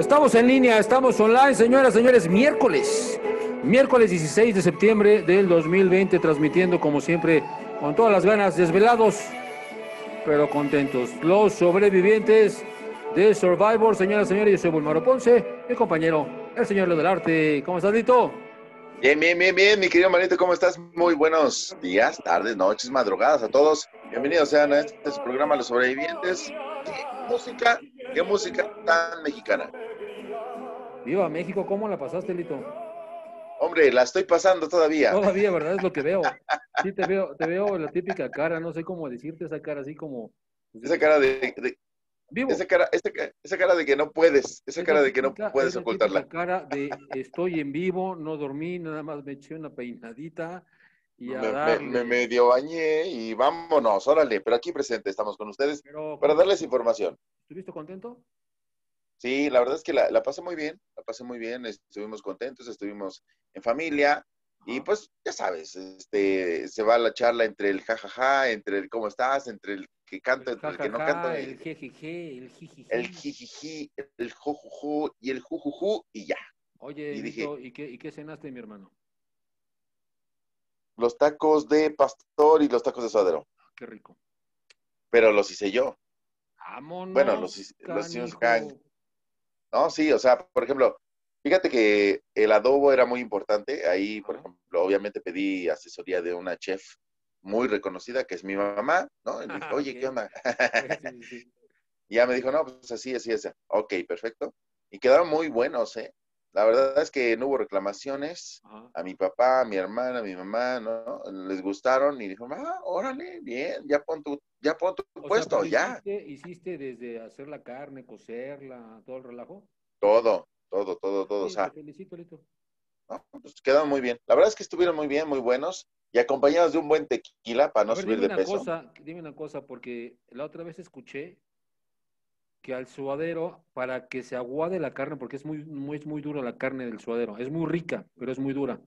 Estamos en línea, estamos online, señoras, señores, miércoles 16 de septiembre del 2020, transmitiendo como siempre con todas las ganas, desvelados, pero contentos. Los sobrevivientes de Survivor, señoras, señores, yo soy Bulmaro Ponce, mi compañero, el señor Leo del Arte. ¿Cómo estás, Lito? Bien, mi querido Manito, ¿cómo estás? Muy buenos días, tardes, noches, madrugadas a todos. Bienvenidos sean a este programa Los Sobrevivientes. Qué música tan mexicana. Viva México, ¿cómo la pasaste, Lito? Hombre, la estoy pasando todavía. Todavía, ¿verdad? Es lo que veo. Sí, te veo la típica cara, no sé cómo decirte, esa cara así como... Esa cara de... Vivo. Esa cara de que no puedes, esa cara de que no puedes ocultarla. Esa cara de estoy en vivo, no dormí, nada más me eché una peinadita y a darle... me medio bañé y vámonos, órale, pero aquí presente estamos con ustedes para darles información. ¿Estuviste contento? Sí, la verdad es que la pasé muy bien, estuvimos contentos, estuvimos en familia. Y pues, ya sabes, se va la charla entre el jajaja, entre el cómo estás, entre el que canto, entre el que no canto. El jejeje, el jijiji. El jijiji, el jojuju y el jujuju y ya. Oye, y dije, ¿y qué cenaste, mi hermano? Los tacos de pastor y los tacos de suadero. Qué rico. Pero los hice yo. Vámonos, bueno, los hice yo. No, sí, o sea, por ejemplo... Fíjate que el adobo era muy importante. Ahí, por ejemplo, obviamente pedí asesoría de una chef muy reconocida, que es mi mamá, ¿no? Y me dijo, oye, ¿qué onda? Sí. Y ya me dijo, no, pues así. Ok, perfecto. Y quedaron muy buenos, ¿eh? La verdad es que no hubo reclamaciones. Ajá. A mi papá, a mi hermana, a mi mamá, ¿no? Les gustaron y dijo, ah, órale, bien, ya pon tu puesto, sea, ya. ¿Hiciste desde hacer la carne, cocerla, todo el relajo? Todo. Sí, o sea, te felicito, Lito. No, pues quedaron muy bien. La verdad es que estuvieron muy bien, muy buenos. Y acompañados de un buen tequila para no subir de peso. Dime una cosa, porque la otra vez escuché que al suadero, para que se aguade la carne, porque es muy dura la carne del suadero. Es muy rica, pero es muy dura.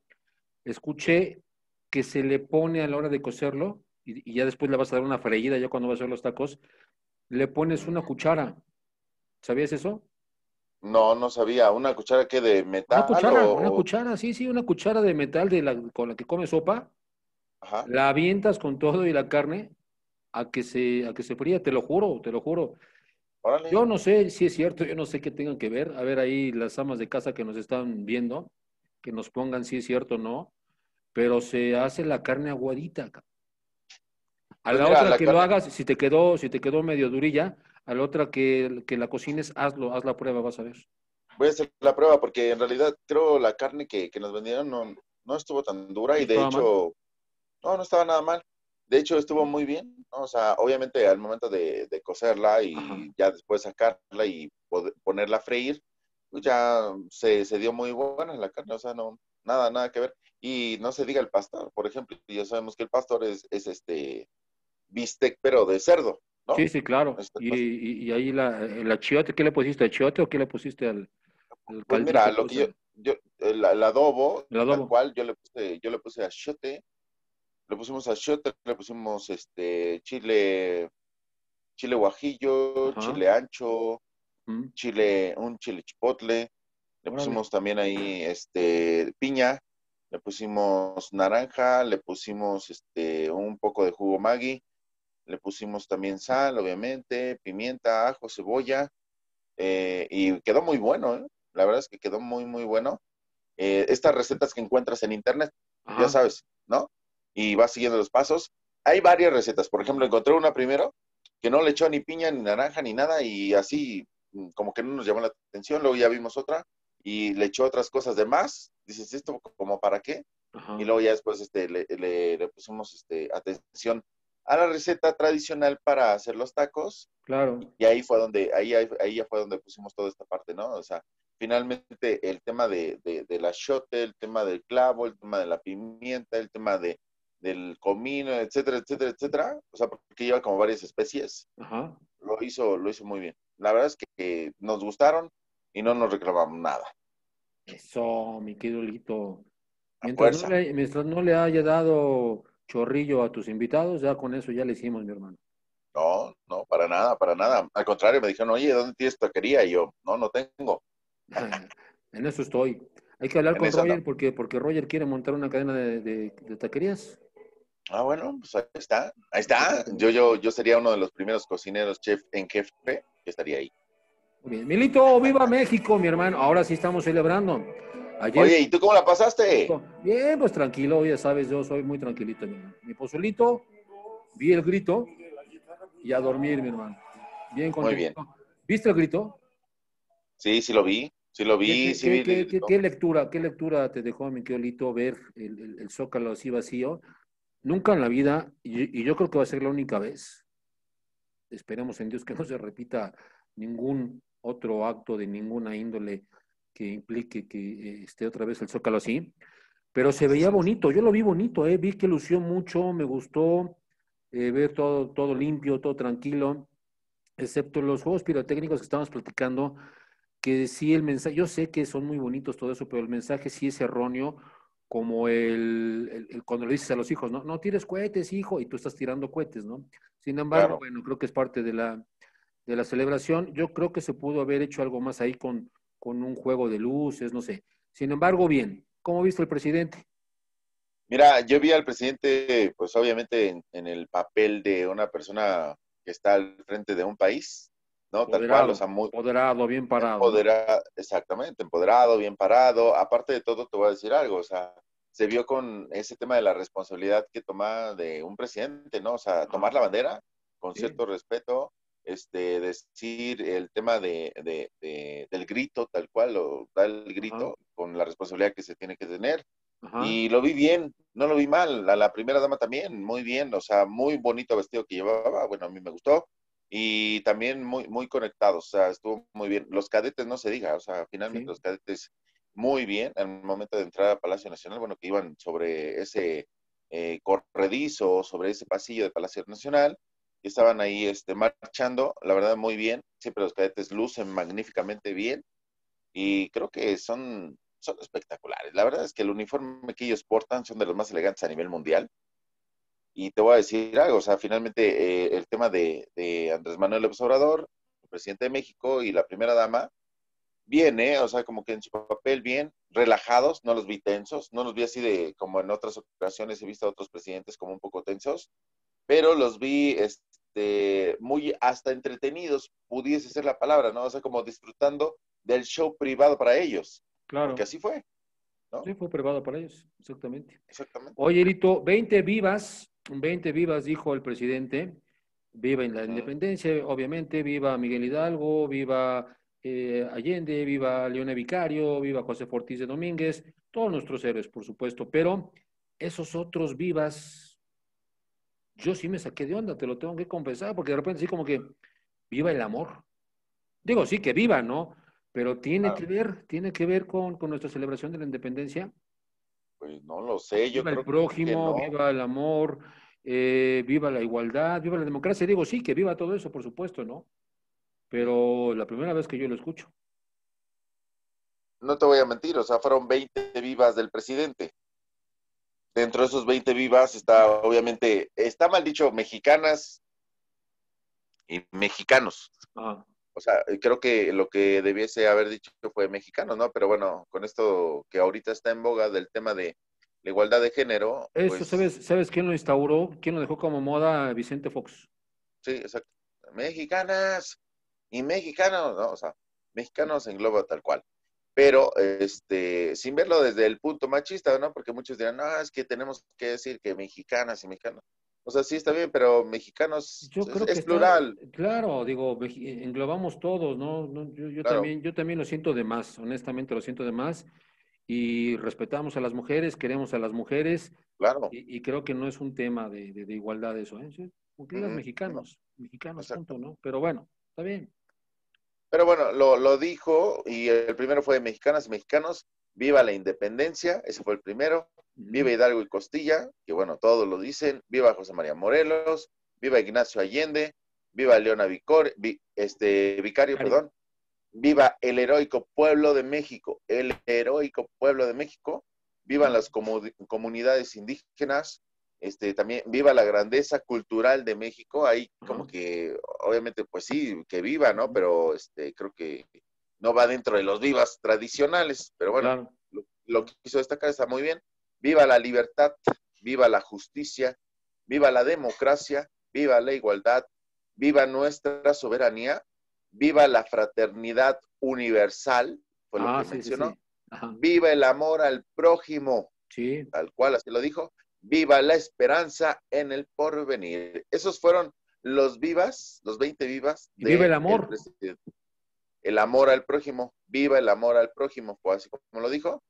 Escuché que se le pone a la hora de cocerlo, y ya después le vas a dar una freída, ya cuando vas a hacer los tacos, le pones una cuchara. ¿Sabías eso? No, no sabía. ¿Una cuchara qué? ¿De metal? Una cuchara de metal con la que comes sopa. Ajá. La avientas con todo y la carne a que se fría, te lo juro. Órale. Yo no sé si es cierto, yo no sé qué tengan que ver. A ver ahí las amas de casa que nos están viendo, que nos pongan si es cierto o no, pero se hace la carne aguadita. A la otra que lo hagas, si te quedó medio durilla... A la otra que la cocines, haz la prueba, vas a ver. Voy a hacer la prueba porque en realidad creo la carne que nos vendieron no estuvo tan dura y de hecho, no estaba nada mal. De hecho, estuvo muy bien, ¿no? O sea, obviamente al momento de cocerla y Ajá. ya después sacarla y ponerla a freír, pues ya se dio muy buena la carne, o sea, no, nada que ver. Y no se diga el pastor, por ejemplo, ya sabemos que el pastor es bistec, pero de cerdo. ¿No? Sí, claro. Y ahí el achiote, ¿qué le pusiste? ¿Al achiote o qué le pusiste al pues mira, lo que el adobo, tal cual, yo le puse achiote, le pusimos chile guajillo, Ajá. chile ancho, un chile chipotle, le pusimos también ahí piña, le pusimos naranja, le pusimos un poco de jugo Maggi. Le pusimos también sal, obviamente, pimienta, ajo, cebolla, y quedó muy bueno, ¿eh? La verdad es que quedó muy bueno. Estas recetas que encuentras en internet, Ajá. ya sabes, ¿no? Y vas siguiendo los pasos. Hay varias recetas, por ejemplo, encontré una primero que no le echó ni piña, ni naranja, ni nada, y así como que no nos llamó la atención, luego ya vimos otra, y le echó otras cosas de más, dices, ¿esto como para qué? Ajá. Y luego ya después le pusimos atención a la receta tradicional para hacer los tacos. Claro. Y ahí ya fue donde pusimos toda esta parte, ¿no? O sea, finalmente el tema del achiote, el tema del clavo, el tema de la pimienta, el tema del comino, etcétera. O sea, porque lleva como varias especies. Ajá. Lo hizo muy bien. La verdad es que nos gustaron y no nos reclamamos nada. Eso, mi querido Lito. Mientras no le haya dado... chorrillo a tus invitados, ya con eso ya le hicimos, mi hermano. No, para nada. Al contrario, me dijeron, oye, ¿dónde tienes taquería? Y yo, no tengo. En eso estoy. Hay que hablar con Roger, no, porque Roger quiere montar una cadena de taquerías. Ah, bueno, pues ahí está. Ahí está. Yo sería uno de los primeros cocineros chef en jefe que estaría ahí. Muy bien. Milito, viva México, mi hermano. Ahora sí estamos celebrando. Ayer... Oye, ¿y tú cómo la pasaste? Bien, pues tranquilo, ya sabes, yo soy muy tranquilito, mi hermano. Mi pozolito, vi el grito y a dormir, mi hermano. Bien contento. Muy bien. ¿Viste el grito? Sí, sí lo vi. Sí lo vi, ¿Qué lectura te dejó, mi querido Lito, ver el Zócalo así vacío? Nunca en la vida, y yo creo que va a ser la única vez. Esperemos en Dios que no se repita ningún otro acto de ninguna índole que implique que esté otra vez el Zócalo así. Pero se veía bonito, yo lo vi bonito, vi que lució mucho, me gustó ver todo limpio, todo tranquilo, excepto los juegos pirotécnicos que estábamos platicando, que sí el mensaje, yo sé que son muy bonitos todo eso, pero el mensaje sí es erróneo, como cuando le dices a los hijos, no tires cohetes, hijo, y tú estás tirando cohetes, ¿no? Sin embargo, claro, bueno, creo que es parte de la celebración. Yo creo que se pudo haber hecho algo más ahí con un juego de luces, no sé. Sin embargo, bien, ¿cómo viste al presidente? Mira, yo vi al presidente, pues obviamente en el papel de una persona que está al frente de un país, ¿no? Tal cual, o sea, muy empoderado, bien parado. Exactamente, empoderado, bien parado. Aparte de todo, te voy a decir algo, o sea, se vio con ese tema de la responsabilidad que toma de un presidente, ¿no? O sea, tomar la bandera con cierto respeto, decir el tema del grito, tal cual, o dar el grito con la responsabilidad que se tiene que tener. Ajá. Y lo vi bien, no lo vi mal. La primera dama también, muy bien, o sea, muy bonito vestido que llevaba, bueno, a mí me gustó. Y también muy, muy conectados, o sea, estuvo muy bien. Los cadetes, no se diga, o sea, finalmente los cadetes muy bien en el momento de entrar a Palacio Nacional, bueno, que iban sobre ese corredizo, sobre ese pasillo de Palacio Nacional, y estaban ahí marchando, la verdad, muy bien. Siempre los cadetes lucen magníficamente bien, y creo que son espectaculares. La verdad es que el uniforme que ellos portan son de los más elegantes a nivel mundial. Y te voy a decir algo, o sea, finalmente el tema de Andrés Manuel López Obrador, el presidente de México y la primera dama, bien, o sea, como que en su papel bien, relajados, no los vi tensos, no los vi así como en otras ocasiones he visto a otros presidentes como un poco tensos, pero los vi muy hasta entretenidos, pudiese ser la palabra, ¿no? O sea, como disfrutando del show privado para ellos. Claro. Porque así fue, ¿no? Sí, fue privado para ellos, exactamente. Exactamente. Oye, Lito, 20 vivas. 20 vivas, dijo el presidente. Viva en la independencia, obviamente. Viva Miguel Hidalgo, viva Allende, viva Leona Vicario, viva José Fortís de Domínguez. Todos nuestros héroes, por supuesto. Pero esos otros vivas, yo sí me saqué de onda, te lo tengo que confesar, porque de repente sí como que viva el amor. Digo, sí que viva, ¿no? Pero tiene que ver con nuestra celebración de la independencia. Pues no lo sé, yo creo que viva el prójimo, no. Viva el amor, viva la igualdad, viva la democracia. Digo, sí, que viva todo eso, por supuesto, ¿no? Pero la primera vez que yo lo escucho. No te voy a mentir, o sea, fueron 20 vivas del presidente. Dentro de esos 20 vivas está, obviamente, está mal dicho, mexicanas y mexicanos. Ajá. O sea, creo que lo que debiese haber dicho fue mexicano, ¿no? Pero bueno, con esto que ahorita está en boga del tema de la igualdad de género. Eso, pues, ¿sabes quién lo instauró? ¿Quién lo dejó como moda? Vicente Fox. Sí, exacto. Mexicanas y mexicanos, ¿no? O sea, mexicanos engloba tal cual. Pero, sin verlo desde el punto machista, ¿no? Porque muchos dirán, no, es que tenemos que decir que mexicanas y mexicanos. O sea, sí está bien, pero mexicanos yo creo que es plural. Está, claro, digo, englobamos todos, ¿no? Claro. Yo también lo siento de más, honestamente lo siento de más. Y respetamos a las mujeres, queremos a las mujeres. Claro. Y creo que no es un tema de igualdad eso, ¿eh? ¿Sí? Porque eran mexicanos, punto, ¿no? Pero bueno, está bien. Pero bueno, lo dijo, y el primero fue mexicanas y mexicanos, viva la independencia, ese fue el primero. Viva Hidalgo y Costilla, que bueno, todos lo dicen, viva José María Morelos, viva Ignacio Allende, viva Leona Vicario, viva el heroico pueblo de México, vivan las comunidades indígenas, también viva la grandeza cultural de México, ahí como que, obviamente, pues sí, que viva, ¿no? Pero creo que no va dentro de los vivas tradicionales, pero bueno, claro, lo que quiso destacar está muy bien. Viva la libertad, viva la justicia, viva la democracia, viva la igualdad, viva nuestra soberanía, viva la fraternidad universal, fue lo que mencionó. Sí, sí. Viva el amor al prójimo, sí, tal cual así lo dijo. Viva la esperanza en el porvenir. Esos fueron los vivas, los 20 vivas. De viva el amor. El amor al prójimo, viva el amor al prójimo, pues así como lo dijo.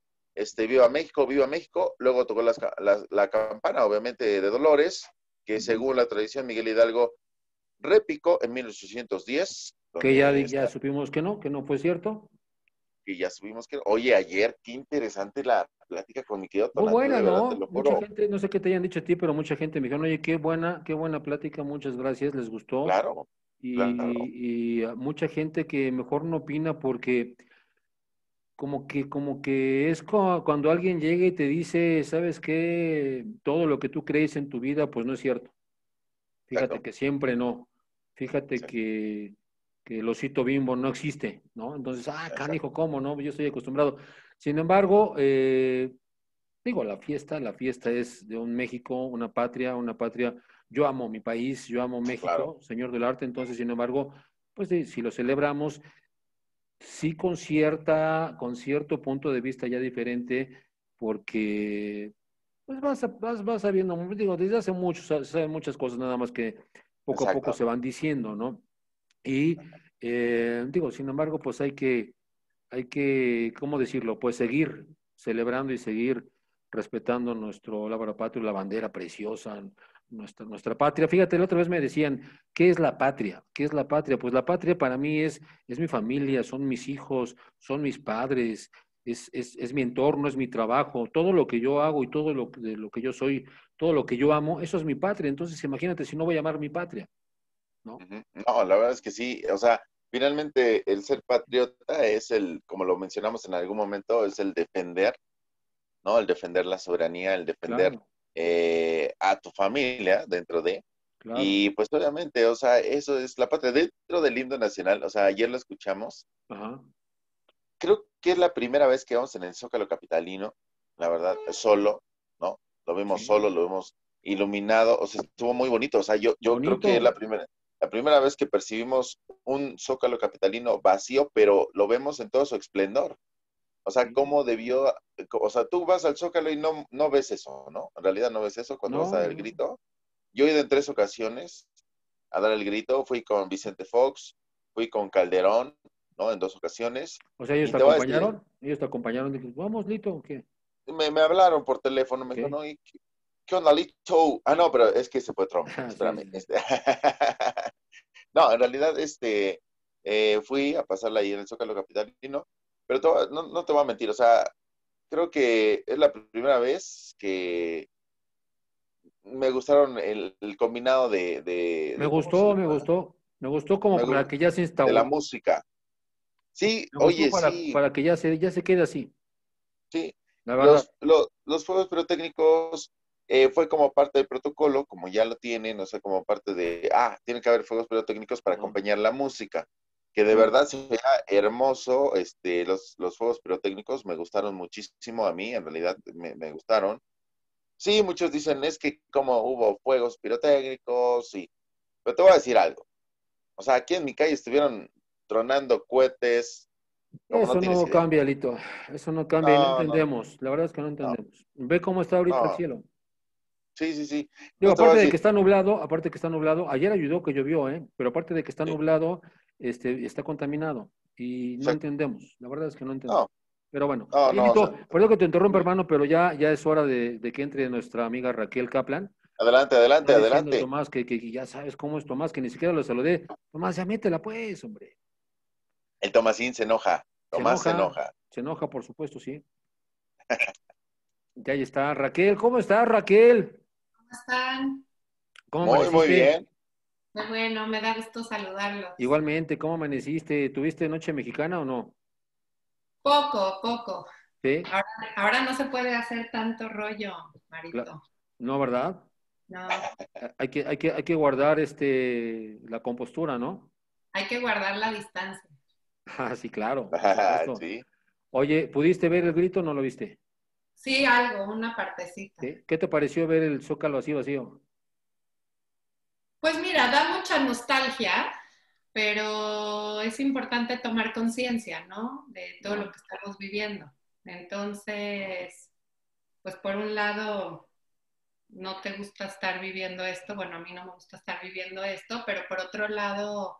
Viva México, viva México. Luego tocó la campana, obviamente, de Dolores, que según la tradición Miguel Hidalgo repicó en 1810. Que ya supimos que no fue cierto. Y ya supimos que... Oye, ayer, qué interesante la plática con mi querido Tonanto. Muy buena, ¿no? Mucha gente, no sé qué te hayan dicho a ti, pero mucha gente me dijo, oye, qué buena plática, muchas gracias, les gustó. Claro. Y mucha gente que mejor no opina porque... Como que es cuando alguien llega y te dice, ¿sabes qué? Todo lo que tú crees en tu vida, pues no es cierto. Fíjate que siempre no. Fíjate que el osito Bimbo no existe, ¿no? Entonces, canijo, ¿cómo no? Yo estoy acostumbrado. Sin embargo, digo, la fiesta es de un México, una patria. Yo amo mi país, yo amo México, claro, señor del arte. Entonces, sin embargo, pues si lo celebramos... Sí, con cierto punto de vista ya diferente, porque pues vas sabiendo, digo, desde hace mucho, saben muchas cosas, nada más que poco a poco se van diciendo, ¿no? Y digo, sin embargo, pues hay que, ¿cómo decirlo? Pues seguir celebrando y seguir respetando la patria, la bandera preciosa, nuestra patria. Fíjate, la otra vez me decían, ¿qué es la patria? ¿Qué es la patria? Pues la patria para mí es mi familia, son mis hijos, son mis padres, es mi entorno, es mi trabajo, todo lo que yo hago y todo lo que yo soy, todo lo que yo amo, eso es mi patria. Entonces, imagínate si no voy a amar mi patria, ¿no? No, la verdad es que sí. O sea, finalmente el ser patriota es como lo mencionamos en algún momento, es el defender, ¿no? El defender la soberanía, el defender... Claro. A tu familia dentro de, claro, y pues obviamente, o sea, eso es la patria dentro del himno nacional, o sea, ayer lo escuchamos. Ajá. Creo que es la primera vez que vamos en el Zócalo capitalino, la verdad, solo, ¿no? Lo vimos solo, lo vimos iluminado, o sea, estuvo muy bonito, o sea, yo creo que es la primera vez que percibimos un Zócalo capitalino vacío, pero lo vemos en todo su esplendor. O sea, cómo debió... O sea, tú vas al Zócalo y no ves eso, ¿no? En realidad no ves eso cuando vas a dar el grito. Yo he ido en 3 ocasiones a dar el grito. Fui con Vicente Fox, fui con Calderón, ¿no? En 2 ocasiones. O sea, ¿ellos te acompañaron? ¿Ellos te acompañaron? Dije, ¿vamos, Lito, o qué? Me hablaron por teléfono. Me dijo, no, ¿qué onda, Lito? Ah, no, pero es que se fue Trump. Espérame. Sí, sí. No, en realidad, fui a pasarla ahí en el Zócalo capitalino. Pero no te voy a mentir, o sea, creo que es la primera vez que me gustaron el combinado de me gustó como para que ya se instauró. De la música. Sí, oye, sí. Para que ya se quede así. Sí, la verdad. Los fuegos pirotécnicos fue como parte del protocolo, como ya lo tienen, o sea, como parte de, tiene que haber fuegos pirotécnicos para acompañar la música. Que de verdad se vea hermoso, los fuegos pirotécnicos me gustaron muchísimo a mí, en realidad me gustaron. Sí, muchos dicen, es que como hubo fuegos pirotécnicos, sí. Pero te voy a decir algo. O sea, aquí en mi calle estuvieron tronando cohetes. Eso no cambia, Lito. Eso no cambia, no entendemos. La verdad es que no entendemos. Ve cómo está ahorita el cielo. Sí, sí, sí. Digo, aparte de que está nublado, ayer ayudó que llovió, pero aparte de que está nublado... está contaminado y no entendemos, la verdad es que no entendemos. Pero bueno, perdón que te interrumpa, hermano, pero ya es hora de que entre nuestra amiga Raquel Kaplan. Adelante. Tomás, que ya sabes cómo es Tomás, que ni siquiera lo saludé. Tomás, ya métela pues, hombre. El Tomasín se enoja. Tomás se enoja. Se enoja, por supuesto, sí. Ya ahí está Raquel. ¿Cómo estás, Raquel? ¿Cómo están? Muy bien. Bueno, me da gusto saludarlos. Igualmente, ¿cómo amaneciste? ¿Tuviste noche mexicana o no? Poco. ¿Sí? Ahora no se puede hacer tanto rollo, Marito. No, ¿verdad? No. Hay que guardar la compostura, ¿no? Hay que guardar la distancia. Ah, sí, claro. Sí. Oye, ¿pudiste ver el grito o no lo viste? Sí, algo, una partecita. ¿Sí? ¿Qué te pareció ver el Zócalo así vacío? Pues mira, da mucha nostalgia, pero es importante tomar conciencia, ¿no? De todo lo que estamos viviendo. Entonces, pues por un lado, no te gusta estar viviendo esto. Bueno, a mí no me gusta estar viviendo esto, pero por otro lado,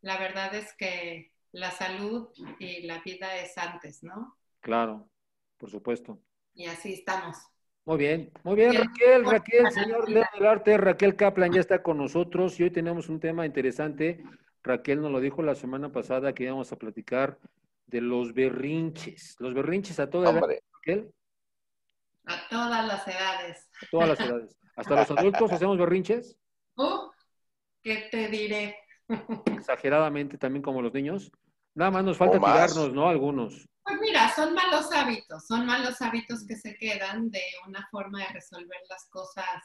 la verdad es que la salud y la vida es antes, ¿no? Claro, por supuesto. Y así estamos. Muy bien, Raquel, señor Leo del Arte, Raquel Kaplan ya está con nosotros y hoy tenemos un tema interesante. Raquel nos lo dijo la semana pasada que íbamos a platicar de los berrinches a toda edad, Raquel. A todas las edades. A todas las edades. ¿Hasta los adultos hacemos berrinches? ¿Qué te diré? Exageradamente también como los niños. Nada más nos falta tirarnos, ¿no? Algunos. Pues mira, son malos hábitos que se quedan de una forma de resolver las cosas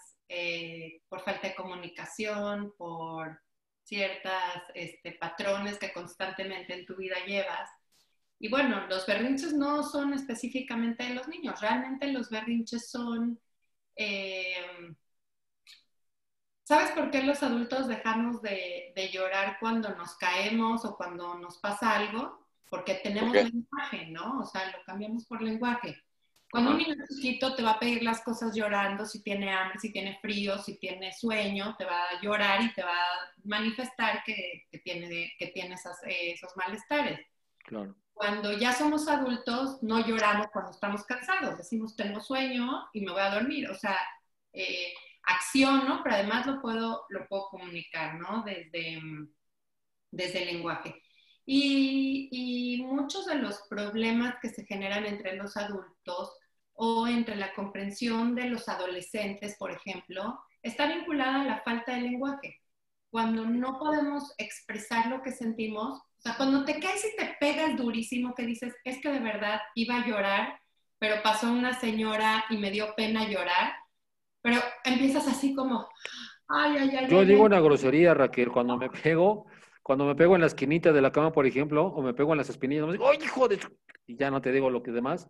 por falta de comunicación, por ciertas patrones que constantemente en tu vida llevas. Y bueno, los berrinches no son específicamente de los niños, realmente los berrinches son... ¿Sabes por qué los adultos dejamos de llorar cuando nos caemos o cuando nos pasa algo? Porque tenemos lenguaje, ¿no? O sea, lo cambiamos por lenguaje. Cuando un niño chiquito te va a pedir las cosas llorando, si tiene hambre, si tiene frío, si tiene sueño, te va a llorar y te va a manifestar que tiene esos malestares. Claro. Cuando ya somos adultos, no lloramos cuando estamos cansados. Decimos, tengo sueño y me voy a dormir. O sea, acciono, pero además lo puedo comunicar, ¿no? Desde el lenguaje. Y muchos de los problemas que se generan entre los adultos o entre la comprensión de los adolescentes, por ejemplo, está vinculada a la falta de lenguaje. Cuando no podemos expresar lo que sentimos, o sea, cuando te caes y te pegas durísimo, que dices, es que de verdad iba a llorar, pero pasó una señora y me dio pena llorar, pero empiezas así como, ay, ay, ay. Yo digo una grosería, Raquel, cuando me pego... Cuando me pego en la esquinita de la cama, por ejemplo, o me pego en las espinillas, me digo, ¡ay, hijo de...! Y ya no te digo lo que demás,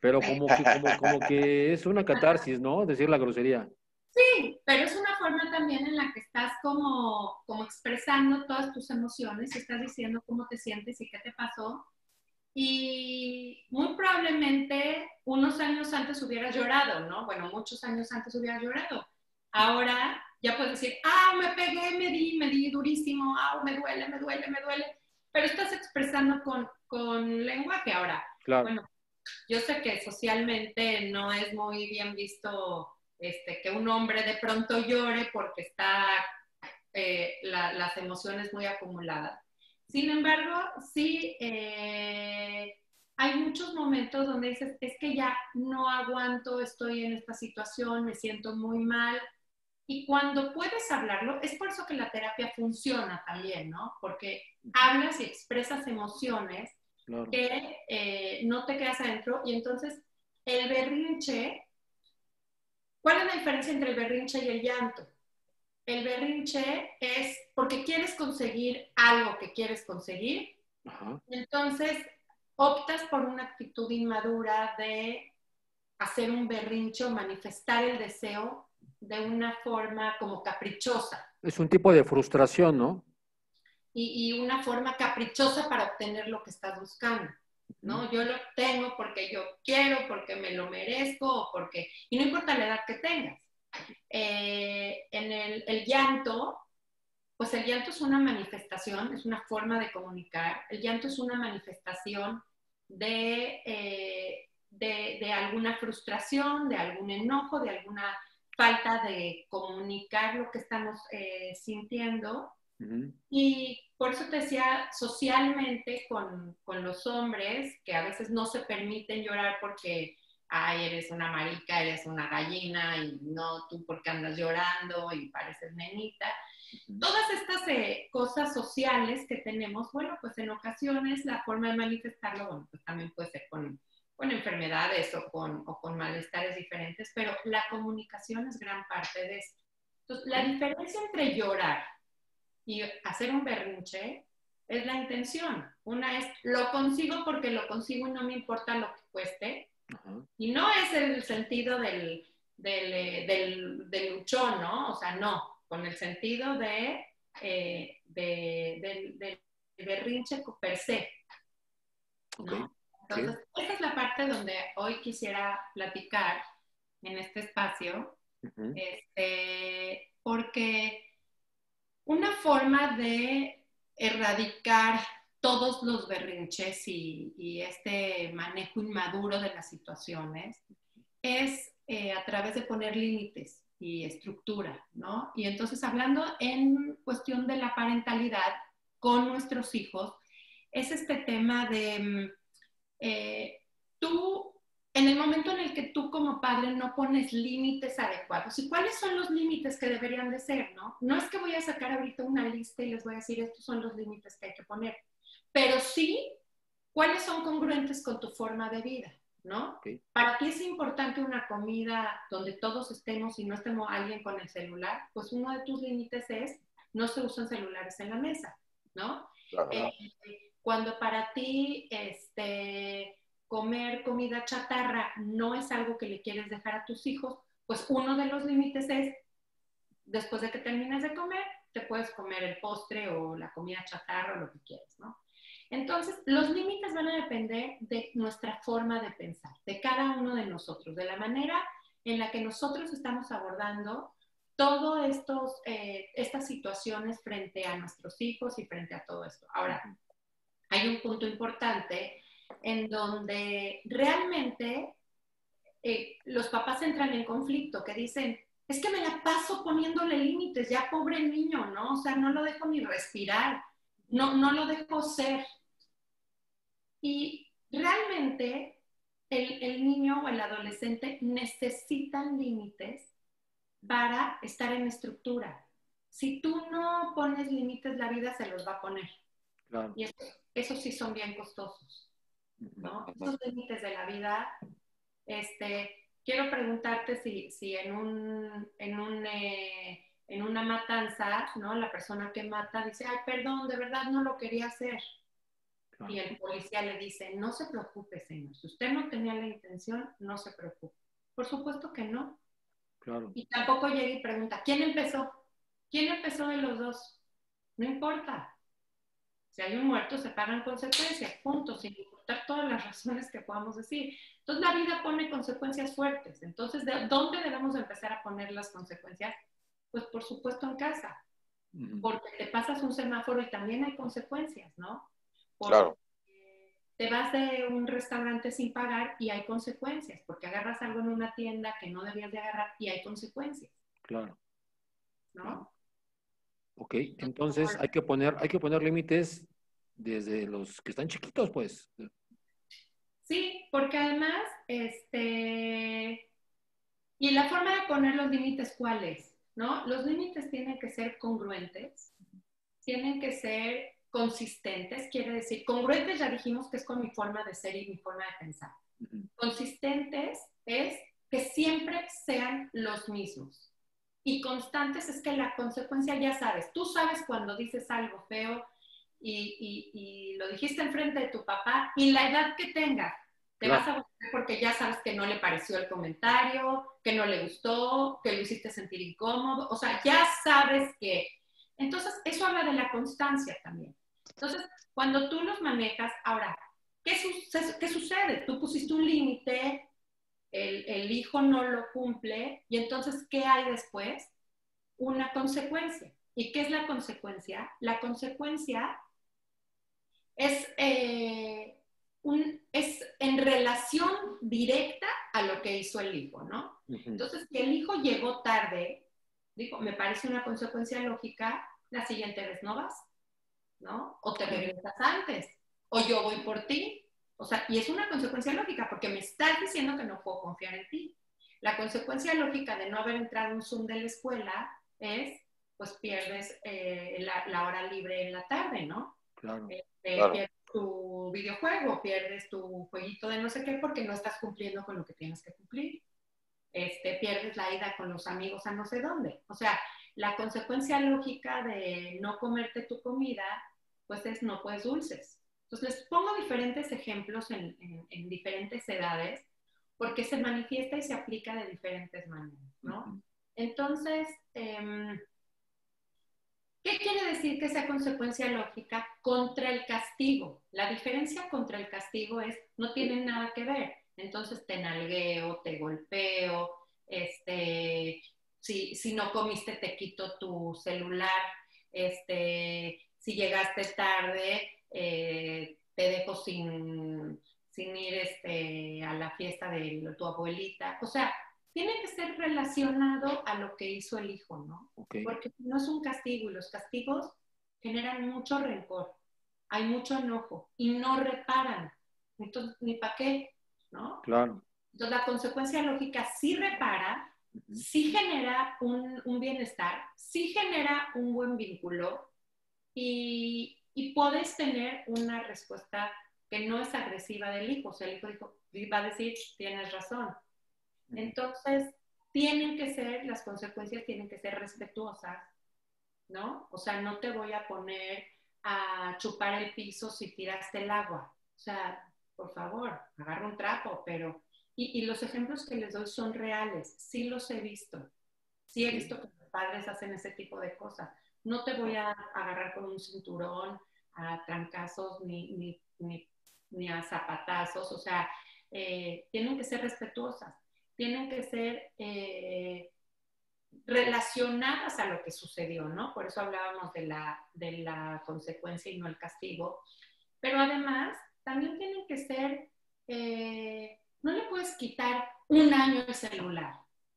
pero como que es una catarsis, ¿no? Decir la grosería. Sí, pero es una forma también en la que estás como expresando todas tus emociones, estás diciendo cómo te sientes y qué te pasó. Y muy probablemente unos años antes hubieras llorado, ¿no? Bueno, muchos años antes hubieras llorado. Ahora... Ya puedes decir, me pegué, me di durísimo, me duele. Pero estás expresando con lenguaje ahora. Claro. Bueno, yo sé que socialmente no es muy bien visto que un hombre de pronto llore porque está las emociones muy acumuladas. Sin embargo, sí hay muchos momentos donde dices, es que ya no aguanto, estoy en esta situación, me siento muy mal. Y cuando puedes hablarlo, es por eso que la terapia funciona también, ¿no? Porque hablas y expresas emociones claro. que no te quedas adentro. Y entonces, el berrinche, ¿cuál es la diferencia entre el berrinche y el llanto? El berrinche es porque quieres conseguir algo que quieres conseguir. Ajá. Entonces, optas por una actitud inmadura de hacer un berrinche o manifestar el deseo de una forma como caprichosa. Es un tipo de frustración, ¿no? Y una forma caprichosa para obtener lo que estás buscando, ¿no? Yo lo obtengo porque yo quiero, porque me lo merezco, porque... Y no importa la edad que tengas. En el llanto, pues el llanto es una manifestación, es una forma de comunicar. El llanto es una manifestación de alguna frustración, de algún enojo, de alguna... falta de comunicar lo que estamos sintiendo. Y por eso te decía, socialmente con los hombres, que a veces no se permiten llorar porque, ay, eres una marica, eres una gallina, y no, tú porque andas llorando y pareces nenita. Todas estas cosas sociales que tenemos, bueno, pues en ocasiones la forma de manifestarlo, bueno, pues también puede ser con enfermedades o con malestares diferentes, pero la comunicación es gran parte de eso. Entonces, la diferencia entre llorar y hacer un berrinche Es la intención. Una es, lo consigo porque lo consigo y no me importa lo que cueste. Uh-huh. Y no es el sentido del luchón, ¿no? O sea, no. Con el sentido del berrinche per se, ¿no? Okay. Entonces, sí, esa es la parte donde hoy quisiera platicar en este espacio. Uh-huh. Porque una forma de erradicar todos los berrinches y este manejo inmaduro de las situaciones es a través de poner límites y estructura, ¿no? Y entonces, hablando en cuestión de la parentalidad con nuestros hijos, es este tema de tú, en el momento en el que tú como padre no pones límites adecuados, ¿y cuáles son los límites que deberían de ser, no? No es que voy a sacar ahorita una lista y les voy a decir estos son los límites que hay que poner, pero sí, ¿cuáles son congruentes con tu forma de vida, no? Okay. ¿Para ti es importante una comida donde todos estemos y no estemos alguien con el celular? Pues uno de tus límites es, no se usan celulares en la mesa, ¿no? Claro. Cuando para ti, comer comida chatarra no es algo que le quieres dejar a tus hijos, pues uno de los límites es, después de que terminas de comer, te puedes comer el postre o la comida chatarra o lo que quieras, ¿no? Entonces, los límites van a depender de nuestra forma de pensar, de cada uno de nosotros, de la manera en la que nosotros estamos abordando todas estas situaciones frente a nuestros hijos y frente a todo esto. Ahora, hay un punto importante en donde realmente los papás entran en conflicto, que dicen, es que me la paso poniéndole límites, ya pobre niño, ¿no? O sea, no lo dejo ni respirar, no lo dejo ser. Y realmente el niño o el adolescente necesitan límites para estar en estructura. Si tú no pones límites, la vida se los va a poner. Claro. Y esos sí son bien costosos, ¿no? Estos límites de la vida, quiero preguntarte si en una matanza, ¿no? La persona que mata dice, ay, perdón, de verdad no lo quería hacer. Claro. Y el policía le dice, no se preocupe, señor, si usted no tenía la intención, no se preocupe. Por supuesto que no. Claro. Y tampoco llega y pregunta, ¿quién empezó? ¿Quién empezó de los dos? No importa. Si hay un muerto, se pagan consecuencias, punto, sin importar todas las razones que podamos decir. Entonces, la vida pone consecuencias fuertes. Entonces, ¿de dónde debemos empezar a poner las consecuencias? Pues, por supuesto, en casa. Porque te pasas un semáforo y también hay consecuencias, ¿no? Porque claro. Te vas de un restaurante sin pagar y hay consecuencias. Porque agarras algo en una tienda que no debías de agarrar y hay consecuencias. Claro. ¿No? Ok, entonces hay que poner límites desde los que están chiquitos, pues. Sí, porque además, y la forma de poner los límites, ¿cuál es? ¿No? Los límites tienen que ser congruentes, tienen que ser consistentes, quiere decir, congruentes ya dijimos que es con mi forma de ser y mi forma de pensar. Consistentes es que siempre sean los mismos. Y constantes es que la consecuencia ya sabes. Tú sabes cuando dices algo feo y lo dijiste enfrente de tu papá y la edad que tengas. Te vas a volver porque ya sabes que no le pareció el comentario, que no le gustó, que lo hiciste sentir incómodo. O sea, ya sabes que... Entonces, eso habla de la constancia también. Entonces, cuando tú los manejas, ahora, ¿qué sucede? Tú pusiste un límite... El hijo no lo cumple, y entonces, ¿qué hay después? Una consecuencia. ¿Y qué es la consecuencia? La consecuencia es en relación directa a lo que hizo el hijo, ¿no? Entonces, si el hijo llegó tarde, digo, me parece una consecuencia lógica, la siguiente vez no vas, ¿no? O te regresas antes, o yo voy por ti. O sea, y es una consecuencia lógica, porque me estás diciendo que no puedo confiar en ti. La consecuencia lógica de no haber entrado en un Zoom de la escuela es, pues pierdes la hora libre en la tarde, ¿no? Claro, claro. Pierdes tu videojuego, pierdes tu jueguito de no sé qué, porque no estás cumpliendo con lo que tienes que cumplir. Pierdes la ida con los amigos a no sé dónde. O sea, la consecuencia lógica de no comerte tu comida pues es no pues dulces. Entonces les pongo diferentes ejemplos en diferentes edades porque se manifiesta y se aplica de diferentes maneras, ¿no? Entonces, ¿qué quiere decir que sea consecuencia lógica contra el castigo? La diferencia contra el castigo es, no tienen nada que ver. Entonces te nalgueo, te golpeo, si no comiste te quito tu celular, si llegaste tarde te dejo sin ir a la fiesta de tu abuelita. O sea, tiene que ser relacionado a lo que hizo el hijo, ¿no? Okay. Porque no es un castigo y los castigos generan mucho rencor, hay mucho enojo y no reparan. Entonces, ni para qué, ¿no? Claro. Entonces, la consecuencia lógica sí repara, sí genera un bienestar, sí genera un buen vínculo y puedes tener una respuesta que no es agresiva del hijo. O sea, el hijo dijo, va a decir, tienes razón. Entonces, las consecuencias tienen que ser respetuosas, ¿no? O sea, no te voy a poner a chupar el piso si tiraste el agua. O sea, por favor, agarra un trapo, pero... Y los ejemplos que les doy son reales. Sí los he visto. Sí he visto que los padres hacen ese tipo de cosas. No te voy a agarrar con un cinturón, a trancazos, ni a zapatazos. O sea, tienen que ser respetuosas. Tienen que ser relacionadas a lo que sucedió, ¿no? Por eso hablábamos de la consecuencia y no el castigo. Pero además, también tienen que ser, no le puedes quitar un año el celular,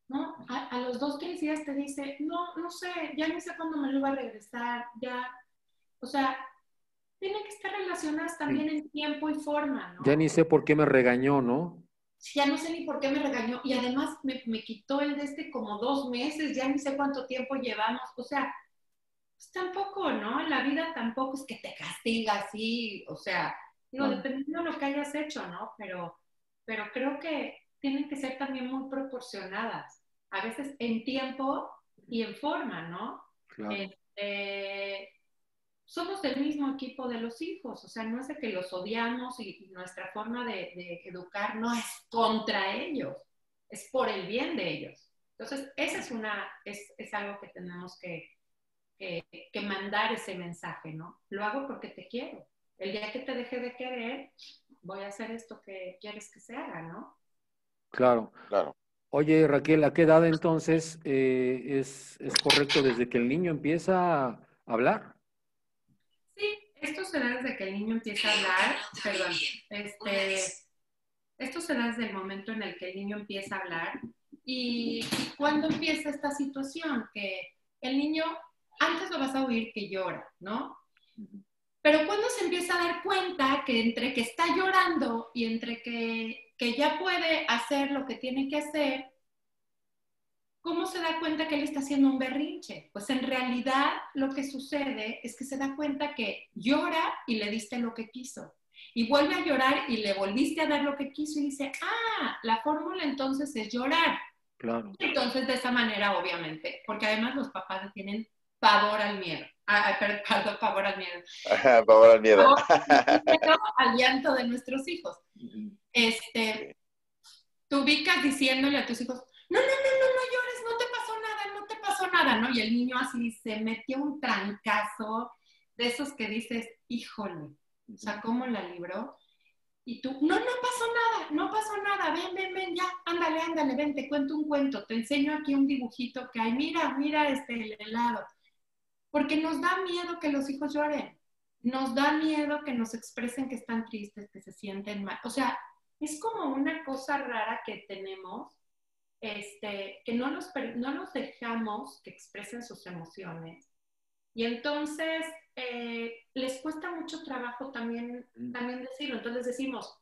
¿no? A los 2-3 días te dice, no sé, ya no sé cuándo me lo iba a regresar, ya. O sea, tienen que estar relacionadas también en tiempo y forma, ¿no? Ya ni sé por qué me regañó, ¿no? Ya no sé ni por qué me regañó y además me quitó el de como 2 meses, ya ni sé cuánto tiempo llevamos. O sea, pues tampoco, ¿no? La vida tampoco es que te castiga así, o sea, digo, dependiendo de lo que hayas hecho, ¿no? Pero creo que tienen que ser también muy proporcionadas, a veces en tiempo y en forma, ¿no? Claro. Somos del mismo equipo de los hijos, o sea, no es de que los odiamos y nuestra forma de educar no es contra ellos, es por el bien de ellos. Entonces, es algo que tenemos que mandar ese mensaje, ¿no? Lo hago porque te quiero. El día que te deje de querer, voy a hacer esto que quieres que se haga, ¿no? Claro. Claro. Oye, Raquel, ¿a qué edad entonces es correcto desde que el niño empieza a hablar? Esto se da desde que el niño empieza a hablar, perdón, esto se da desde el momento en el que el niño empieza a hablar y cuando empieza esta situación, que el niño, antes lo vas a oír que llora, ¿no? Pero cuando se empieza a dar cuenta que entre que está llorando y entre que ya puede hacer lo que tiene que hacer, ¿cómo se da cuenta que él está haciendo un berrinche? Pues en realidad lo que sucede es que se da cuenta que llora y le diste lo que quiso. Y vuelve a llorar y le volviste a dar lo que quiso y dice, ah, la fórmula entonces es llorar. Claro. Entonces de esa manera, obviamente, porque además los papás tienen pavor al miedo. Perdón, pavor al miedo. Pavor al miedo. Al llanto de nuestros hijos. Tú ubicas diciéndole a tus hijos, no llores, no te pasó nada, ¿no? Y el niño así se metió un trancazo de esos que dices, híjole, o sea, ¿cómo la libró? Y tú, no pasó nada, ven, ya, ándale, ven, te cuento un cuento, te enseño aquí un dibujito que hay, mira el helado. Porque nos da miedo que los hijos lloren, nos da miedo que nos expresen que están tristes, que se sienten mal. O sea, es como una cosa rara que tenemos, que no nos dejamos que expresen sus emociones y entonces les cuesta mucho trabajo también decirlo. Entonces decimos,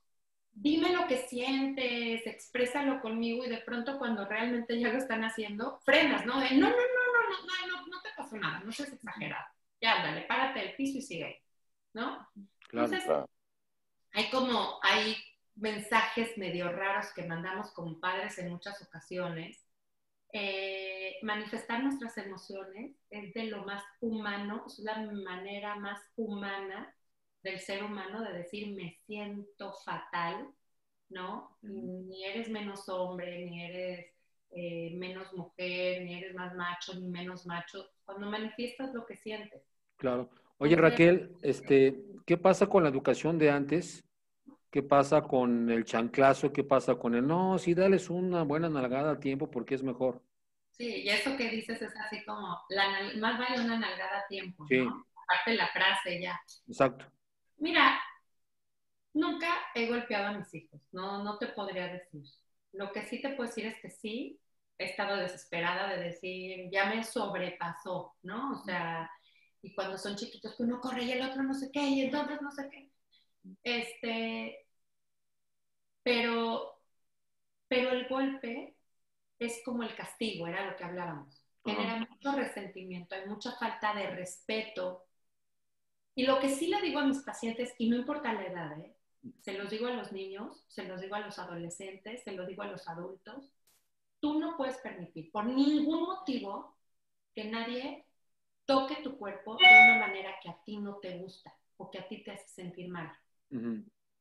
dime lo que sientes, exprésalo conmigo y de pronto cuando realmente ya lo están haciendo, frenas, ¿no? No te pasó nada, no seas exagerado. Ya, ándale, párate del piso y sigue, ¿no? Claro, entonces, claro. Hay mensajes medio raros que mandamos como padres en muchas ocasiones, manifestar nuestras emociones es de lo más humano, es la manera más humana del ser humano de decir me siento fatal, ¿no? Ni eres menos hombre, ni eres menos mujer, ni eres más macho, ni menos macho, cuando manifiestas lo que sientes. Claro. Oye, Raquel, ¿qué pasa con la educación de antes? ¿Qué pasa con el chanclazo? ¿Qué pasa con el no? Sí, dales una buena nalgada a tiempo porque es mejor. Sí, y eso que dices es así como, más vale una nalgada a tiempo, sí, ¿no? Aparte la frase ya. Exacto. Mira, nunca he golpeado a mis hijos, no te podría decir. Lo que sí te puedo decir es que sí, he estado desesperada de decir, ya me sobrepasó, ¿no? O sea, y cuando son chiquitos, que uno corre y el otro no sé qué, y entonces no sé qué. Pero el golpe es como el castigo, era lo que hablábamos. Genera mucho resentimiento, hay mucha falta de respeto. Y lo que sí le digo a mis pacientes, y no importa la edad, ¿eh? Se los digo a los niños, se los digo a los adolescentes, se los digo a los adultos, tú no puedes permitir por ningún motivo que nadie toque tu cuerpo de una manera que a ti no te gusta o que a ti te hace sentir mal.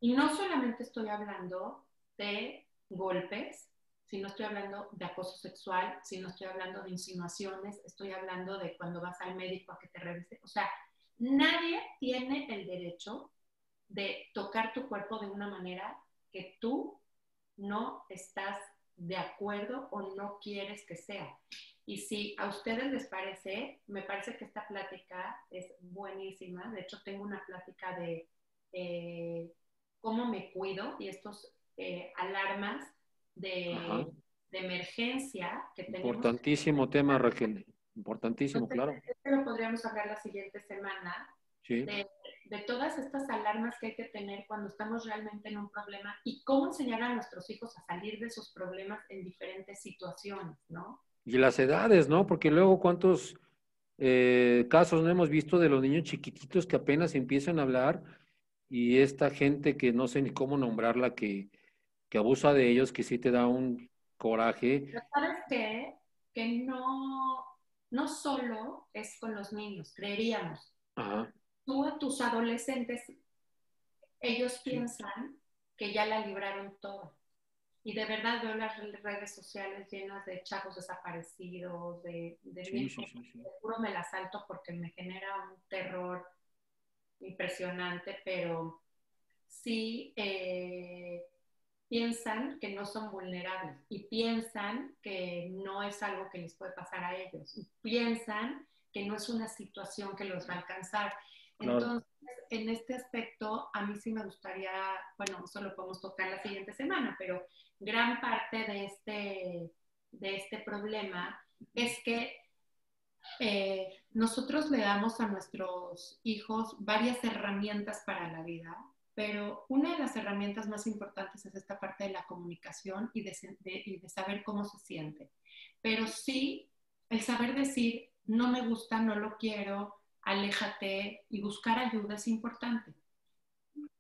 Y no solamente estoy hablando de golpes, sino estoy hablando de acoso sexual, sino estoy hablando de insinuaciones, estoy hablando de cuando vas al médico a que te revise. O sea, nadie tiene el derecho de tocar tu cuerpo de una manera que tú no estás de acuerdo o no quieres que sea. Y si a ustedes les parece, me parece que esta plática es buenísima. De hecho, tengo una plática de cómo me cuido y estos alarmas de emergencia que tenemos. Importantísimo tema, Raquel. Importantísimo, entonces, claro. Pero podríamos hablar la siguiente semana. Sí. De todas estas alarmas que hay que tener cuando estamos realmente en un problema y cómo enseñar a nuestros hijos a salir de esos problemas en diferentes situaciones, ¿no? Y las edades, ¿no? Porque luego cuántos casos no hemos visto de los niños chiquititos que apenas empiezan a hablar y esta gente que no sé ni cómo nombrarla, que abusa de ellos, que sí te da un coraje. Pero ¿sabes qué? Que no solo es con los niños, creeríamos. Ajá. Tú a tus adolescentes, ellos piensan que ya la libraron toda. Y de verdad veo las redes sociales llenas de chavos desaparecidos, de niños. Seguro me las salto porque me genera un terror impresionante, pero sí piensan que no son vulnerables y piensan que no es algo que les puede pasar a ellos. Y piensan que no es una situación que los va a alcanzar. Entonces, en este aspecto, a mí sí me gustaría, bueno, eso lo podemos tocar la siguiente semana, pero gran parte de este problema es que nosotros le damos a nuestros hijos varias herramientas para la vida, pero una de las herramientas más importantes es esta parte de la comunicación y de saber cómo se siente. Pero sí, el saber decir, no me gusta, no lo quiero, aléjate, y buscar ayuda es importante.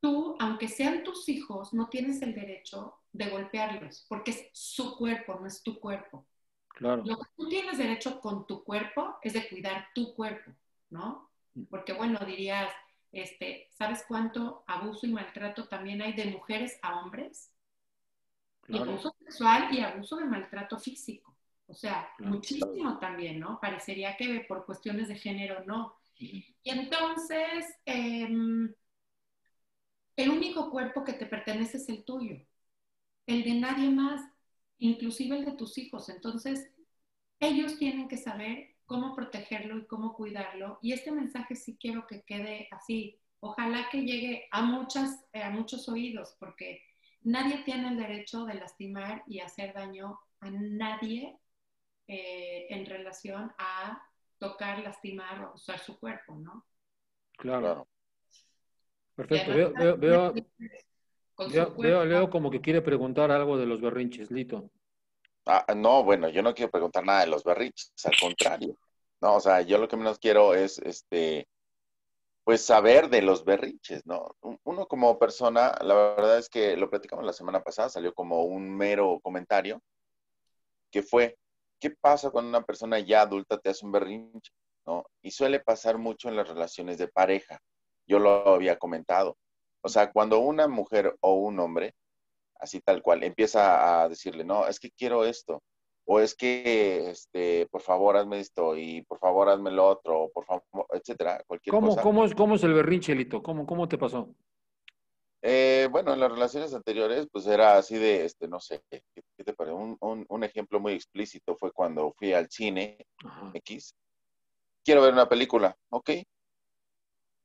Tú, aunque sean tus hijos, no tienes el derecho de golpearlos, porque es su cuerpo, no es tu cuerpo. Claro. Lo que tú tienes derecho con tu cuerpo es de cuidar tu cuerpo, ¿no? Porque, bueno, dirías, ¿sabes cuánto abuso y maltrato también hay de mujeres a hombres? Claro. Y abuso sexual y abuso de maltrato físico. O sea, muchísimo también, ¿no? Parecería que por cuestiones de género no. Y entonces, el único cuerpo que te pertenece es el tuyo, el de nadie más, inclusive el de tus hijos. Entonces, ellos tienen que saber cómo protegerlo y cómo cuidarlo. Y este mensaje sí quiero que quede así. Ojalá que llegue a muchos oídos, porque nadie tiene el derecho de lastimar y hacer daño a nadie en relación a tocar, lastimar o usar su cuerpo, ¿no? Claro. Perfecto. Veo como que quiere preguntar algo de los berrinches, Lito. Ah, no, bueno, yo no quiero preguntar nada de los berrinches, al contrario. No, o sea, yo lo que menos quiero es, pues, saber de los berrinches, ¿no? Uno como persona, la verdad es que lo platicamos la semana pasada, salió como un mero comentario, que fue ¿qué pasa cuando una persona ya adulta te hace un berrinche? ¿No? Y suele pasar mucho en las relaciones de pareja. Yo lo había comentado. O sea, cuando una mujer o un hombre, así tal cual, empieza a decirle, no, es que quiero esto, o es que, por favor, hazme esto, y por favor, hazme lo otro, o por favor, etcétera, cualquier cosa. ¿Cómo es el berrinche, Lito? ¿Cómo te pasó? Bueno, en las relaciones anteriores, pues era así de, no sé, ¿qué te parece? Un ejemplo muy explícito fue cuando fui al cine, ajá, X. Quiero ver una película, ok.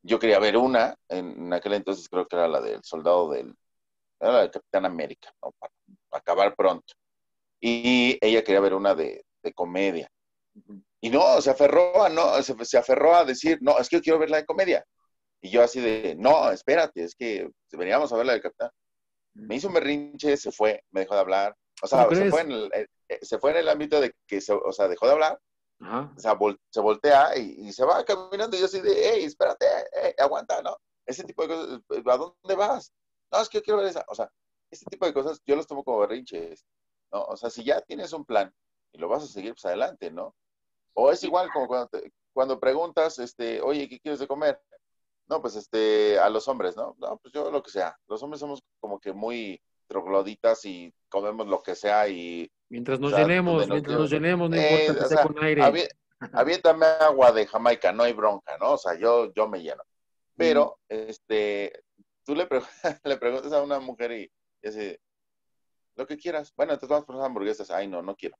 Yo quería ver una, en aquel entonces creo que era la del soldado era la del Capitán América, ¿no? Para acabar pronto. Y ella quería ver una de comedia. Y no, se aferró a decir, no, es que yo quiero ver la de comedia. Y yo así de, no, espérate, es que veníamos a ver la del Capitán. Me hizo un berrinche, se fue, me dejó de hablar. O sea, se fue en el ámbito de que, dejó de hablar. Ajá. Se voltea y se va caminando. Y yo así de, hey, espérate, aguanta, ¿no? Ese tipo de cosas, ¿a dónde vas? No, es que yo quiero ver esa. O sea, ese tipo de cosas yo los tomo como berrinches, ¿no? O sea, si ya tienes un plan y lo vas a seguir, pues adelante, ¿no? O es igual como cuando preguntas, oye, ¿qué quieres de comer? No, pues a los hombres, ¿no? No, pues yo lo que sea. Los hombres somos como que muy trogloditas y comemos lo que sea y... Mientras nos llenemos, no importa que sea con aire. Aviéntame agua de Jamaica, no hay bronca, ¿no? O sea, yo me lleno. Pero, tú le preguntas a una mujer y dice, lo que quieras. Bueno, entonces vamos por las hamburguesas. Ay, no, no quiero.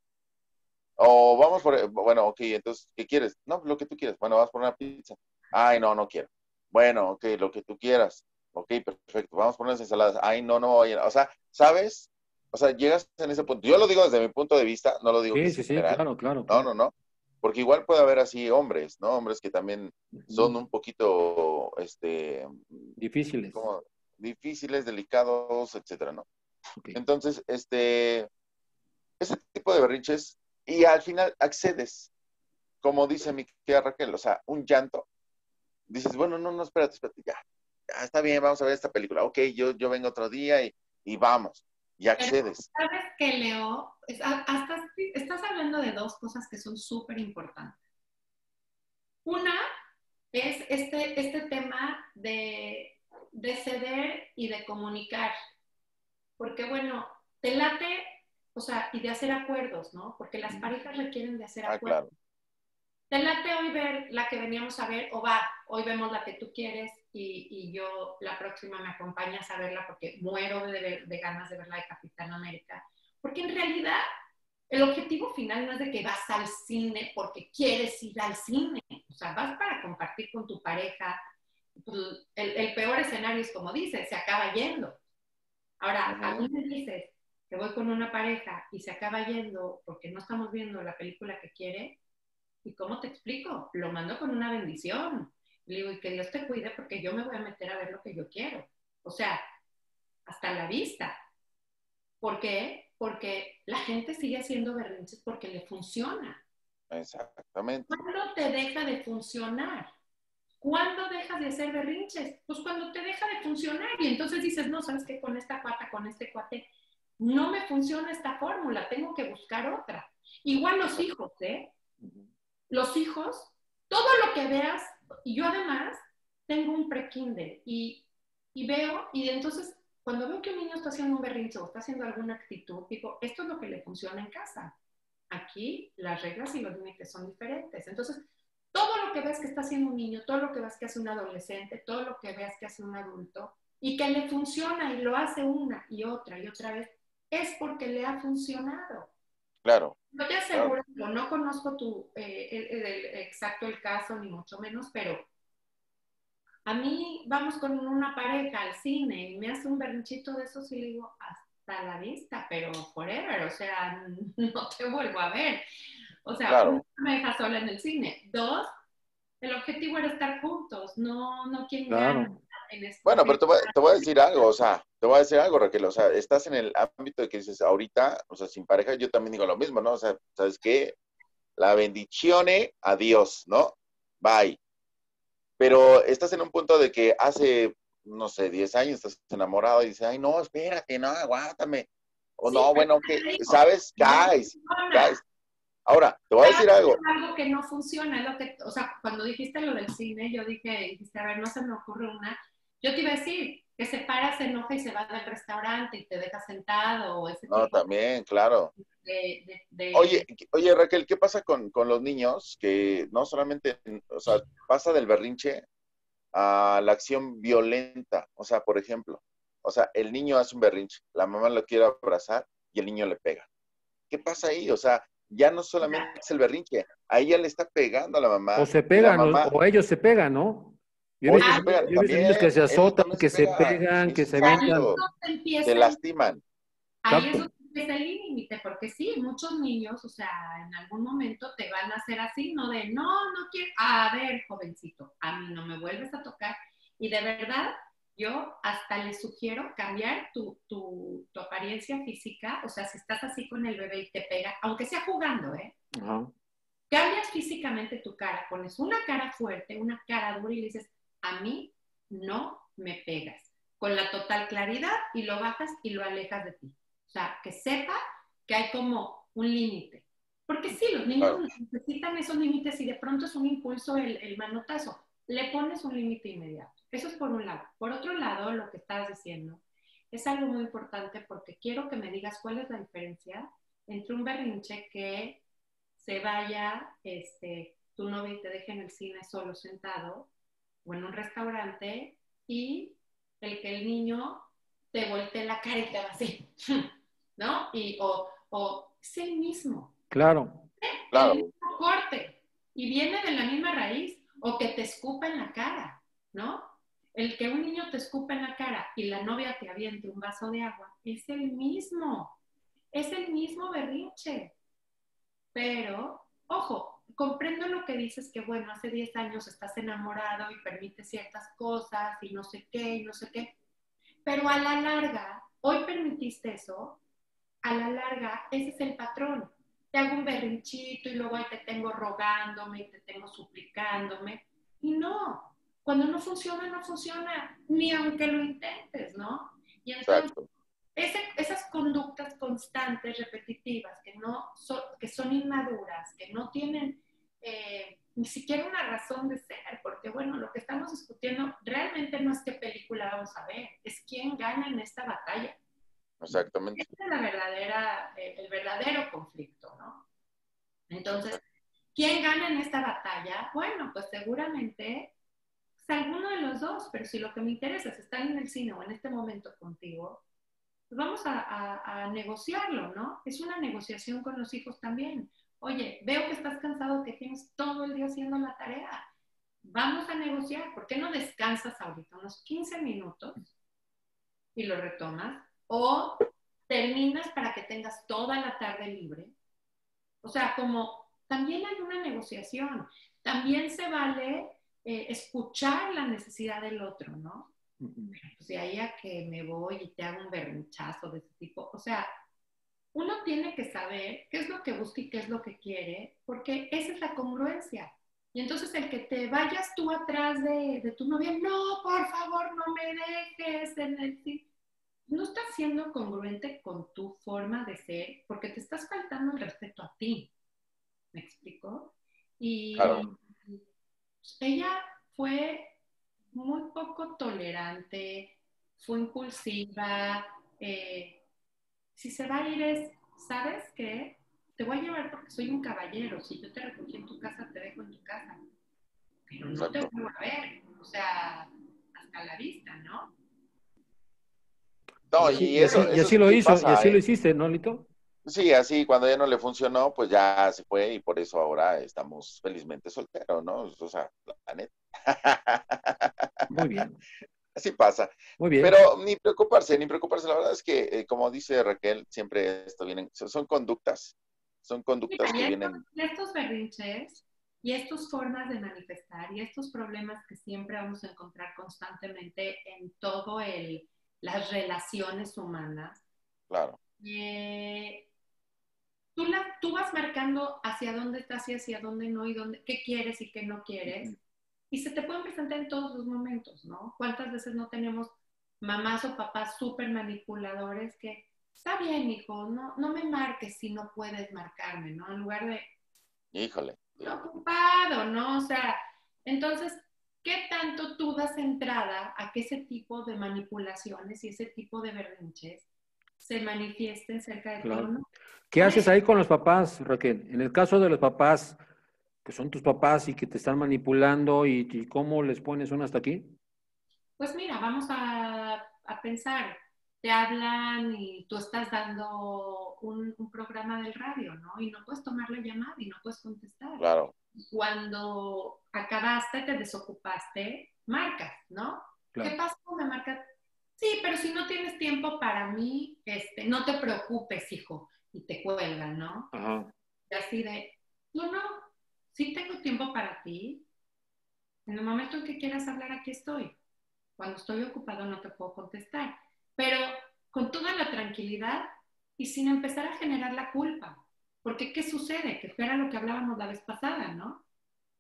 O vamos por, bueno, ok, entonces, ¿qué quieres? No, lo que tú quieras. Bueno, vas por una pizza. Ay, no, no quiero. Bueno, ok, lo que tú quieras. Ok, perfecto. Vamos por unas ensaladas. Ay, no, no, oye. O sea, ¿sabes? O sea, llegas en ese punto. Yo lo digo desde mi punto de vista, no lo digo. Sí, claro. No. Porque igual puede haber así hombres, ¿no? Hombres que también son un poquito, difíciles. Como difíciles, delicados, etcétera, ¿no? Okay. Entonces, ese tipo de berrinches, y al final accedes, como dice mi tía Raquel, o sea, un llanto. Dices, bueno, no, espérate, ya está bien, vamos a ver esta película. Ok, yo vengo otro día y vamos. Y accedes. Pero sabes que, Leo, estás hablando de dos cosas que son súper importantes. Una es este tema de ceder y de comunicar. Porque, bueno, te late, o sea, y de hacer acuerdos, ¿no? Porque las parejas requieren de hacer acuerdos. Claro. Te late hoy ver la que veníamos a ver, o va, hoy vemos la que tú quieres y yo la próxima me acompañas a verla porque muero de ganas de verla de Capitán América. Porque en realidad el objetivo final no es de que vas al cine porque quieres ir al cine. O sea, vas para compartir con tu pareja. El peor escenario es como dices, se acaba yendo. Ahora, a mí me dices que voy con una pareja y se acaba yendo porque no estamos viendo la película que quiere. ¿Y cómo te explico? Lo mando con una bendición. Le digo, y que Dios te cuide porque yo me voy a meter a ver lo que yo quiero. O sea, hasta la vista. ¿Por qué? Porque la gente sigue haciendo berrinches porque le funciona. Exactamente. ¿Cuándo te deja de funcionar? ¿Cuándo dejas de hacer berrinches? Pues cuando te deja de funcionar. Y entonces dices, no, ¿sabes qué? Con esta pata, con este cuate, no me funciona esta fórmula. Tengo que buscar otra. Igual los hijos, ¿eh? Los hijos, todo lo que veas, y yo además tengo un pre-kinder y veo, y entonces cuando veo que un niño está haciendo un berrinche o está haciendo alguna actitud, digo, esto es lo que le funciona en casa. Aquí las reglas y los límites son diferentes. Entonces, todo lo que veas que está haciendo un niño, todo lo que veas que hace un adolescente, todo lo que veas que hace un adulto, y que le funciona y lo hace una y otra vez, es porque le ha funcionado. Claro. No te aseguro, claro. No conozco exacto el caso, ni mucho menos, pero a mí vamos con una pareja al cine y me hace un berrinchito de esos y le digo, hasta la vista, pero forever, o sea, no te vuelvo a ver. O sea, claro. Uno me deja sola en el cine. Dos, el objetivo era estar juntos, no quien claro. Gana. Bueno, pero te voy a decir algo, Raquel, o sea, estás en el ámbito de que dices, ahorita, o sea, sin pareja, yo también digo lo mismo, ¿no? O sea, ¿sabes qué? La bendicione, adiós, ¿no? Bye. Pero estás en un punto de que hace, no sé, 10 años estás enamorado y dices, ay, no, espérate, no, aguántame. O sí, no, bueno, que, ¿sabes? Caes. Ahora, te voy a decir algo. Algo que no funciona, es lo que, o sea, cuando dijiste lo del cine, yo dije, a ver, no se me ocurre una. Yo te iba a decir que se para, se enoja y se va del restaurante y te deja sentado. O ese no, tipo también, claro. Oye, Raquel, ¿qué pasa con los niños? Que no solamente, o sea, pasa del berrinche a la acción violenta. O sea, por ejemplo, o sea, el niño hace un berrinche, la mamá lo quiere abrazar y el niño le pega. ¿Qué pasa ahí? O sea, ya no solamente es el berrinche, ahí ya le está pegando a la mamá. O se pegan, mamá, o ellos se pegan, ¿no? Yo he visto niños que se azotan, que se pegan, que se aventan. Se lastiman. Ahí es donde empieza el límite, porque sí, muchos niños, o sea, en algún momento te van a hacer así, ¿no? De, no quiero, a ver, jovencito, a mí no me vuelves a tocar. Y de verdad, yo hasta les sugiero cambiar tu apariencia física, o sea, si estás así con el bebé y te pega, aunque sea jugando, ¿eh? Cambias físicamente tu cara, pones una cara fuerte, una cara dura y le dices, a mí no me pegas, con la total claridad, y lo bajas y lo alejas de ti. O sea, que sepa que hay como un límite. Porque sí, los niños necesitan esos límites y de pronto es un impulso el manotazo. Le pones un límite inmediato. Eso es por un lado. Por otro lado, lo que estás diciendo es algo muy importante porque quiero que me digas cuál es la diferencia entre un berrinche que se vaya tu novia y te deje en el cine solo sentado o en un restaurante y el que el niño te voltee la cara y te va así, ¿no? O es el mismo. Claro. El mismo corte y viene de la misma raíz. O que te escupa en la cara, ¿no? El que un niño te escupa en la cara y la novia te aviente un vaso de agua, es el mismo berrinche. Pero, ojo, comprendo lo que dices que, bueno, hace 10 años estás enamorado y permite ciertas cosas y no sé qué, Pero a la larga, hoy permitiste eso, a la larga ese es el patrón. Te hago un berrinchito y luego ahí te tengo rogándome y te tengo suplicándome. Y no, cuando no funciona, ni aunque lo intentes, ¿no? Y entonces, esas conductas constantes, repetitivas, que son inmaduras, que no tienen ni siquiera una razón de ser, porque bueno, lo que estamos discutiendo realmente no es qué película vamos a ver, es quién gana en esta batalla. Exactamente. Este es el verdadero conflicto, ¿no? Entonces, ¿quién gana en esta batalla? Bueno, pues seguramente es alguno de los dos, pero si lo que me interesa es estar en el cine o en este momento contigo, pues vamos a negociarlo, ¿no? Es una negociación con los hijos también. Oye, veo que estás cansado, que tienes todo el día haciendo la tarea. Vamos a negociar. ¿Por qué no descansas ahorita unos 15 minutos y lo retomas? O terminas para que tengas toda la tarde libre. O sea, como también hay una negociación, también se vale escuchar la necesidad del otro, ¿no? O sea, ahí a que me voy y te hago un berrinchazo de ese tipo. O sea, uno tiene que saber qué es lo que busca y qué es lo que quiere, porque esa es la congruencia. Y entonces el que te vayas tú atrás de tu novia, no, por favor, no me dejes en el sitio. No estás siendo congruente con tu forma de ser porque te estás faltando el respeto a ti. ¿Me explico? Y ella fue muy poco tolerante, fue impulsiva. Si se va a ir es, ¿sabes qué? Te voy a llevar porque soy un caballero. Si yo te recogí en tu casa, te dejo en tu casa. Pero no te vuelvo a ver. O sea, hasta la vista, ¿no? No, y así lo hizo, pasa, y así lo hiciste, ¿no, Lito? Sí, así, cuando ya no le funcionó, pues ya se fue y por eso ahora estamos felizmente solteros, ¿no? O sea, la neta. Muy bien. Así pasa. Muy bien. Pero ni preocuparse, la verdad es que, como dice Raquel, siempre esto vienen, son conductas que vienen. Estos berrinches y estas formas de manifestar y estos problemas que siempre vamos a encontrar constantemente en todo las relaciones humanas. Claro. Tú vas marcando hacia dónde estás y hacia dónde no, y qué quieres y qué no quieres. Y se te pueden presentar en todos los momentos, ¿no? ¿Cuántas veces no tenemos mamás o papás súper manipuladores que, está bien, hijo, no me marques si no puedes marcarme, ¿no? En lugar de, Híjole. Preocupado, ¿no? O sea, entonces, ¿qué tanto tú das entrada a que ese tipo de manipulaciones y ese tipo de berrinches se manifiesten cerca de ti, ¿no? ¿Qué haces ahí con los papás, Raquel? En el caso de los papás, que son tus papás y que te están manipulando, ¿y cómo les pones uno hasta aquí? Pues mira, vamos a pensar, te hablan y tú estás dando un programa del radio, ¿no? Y no puedes tomar la llamada y no puedes contestar. Claro. Cuando acabaste, te desocupaste, marcas, ¿no? Claro. ¿Qué pasa cuando marcas? Sí, pero si no tienes tiempo para mí, no te preocupes, hijo. Y te cuelgan, ¿no? Ajá. Y así de, no, sí tengo tiempo para ti. En el momento en que quieras hablar, aquí estoy. Cuando estoy ocupado no te puedo contestar. Pero con toda la tranquilidad y sin empezar a generar la culpa. Porque, ¿qué sucede? Que fuera lo que hablábamos la vez pasada, ¿no?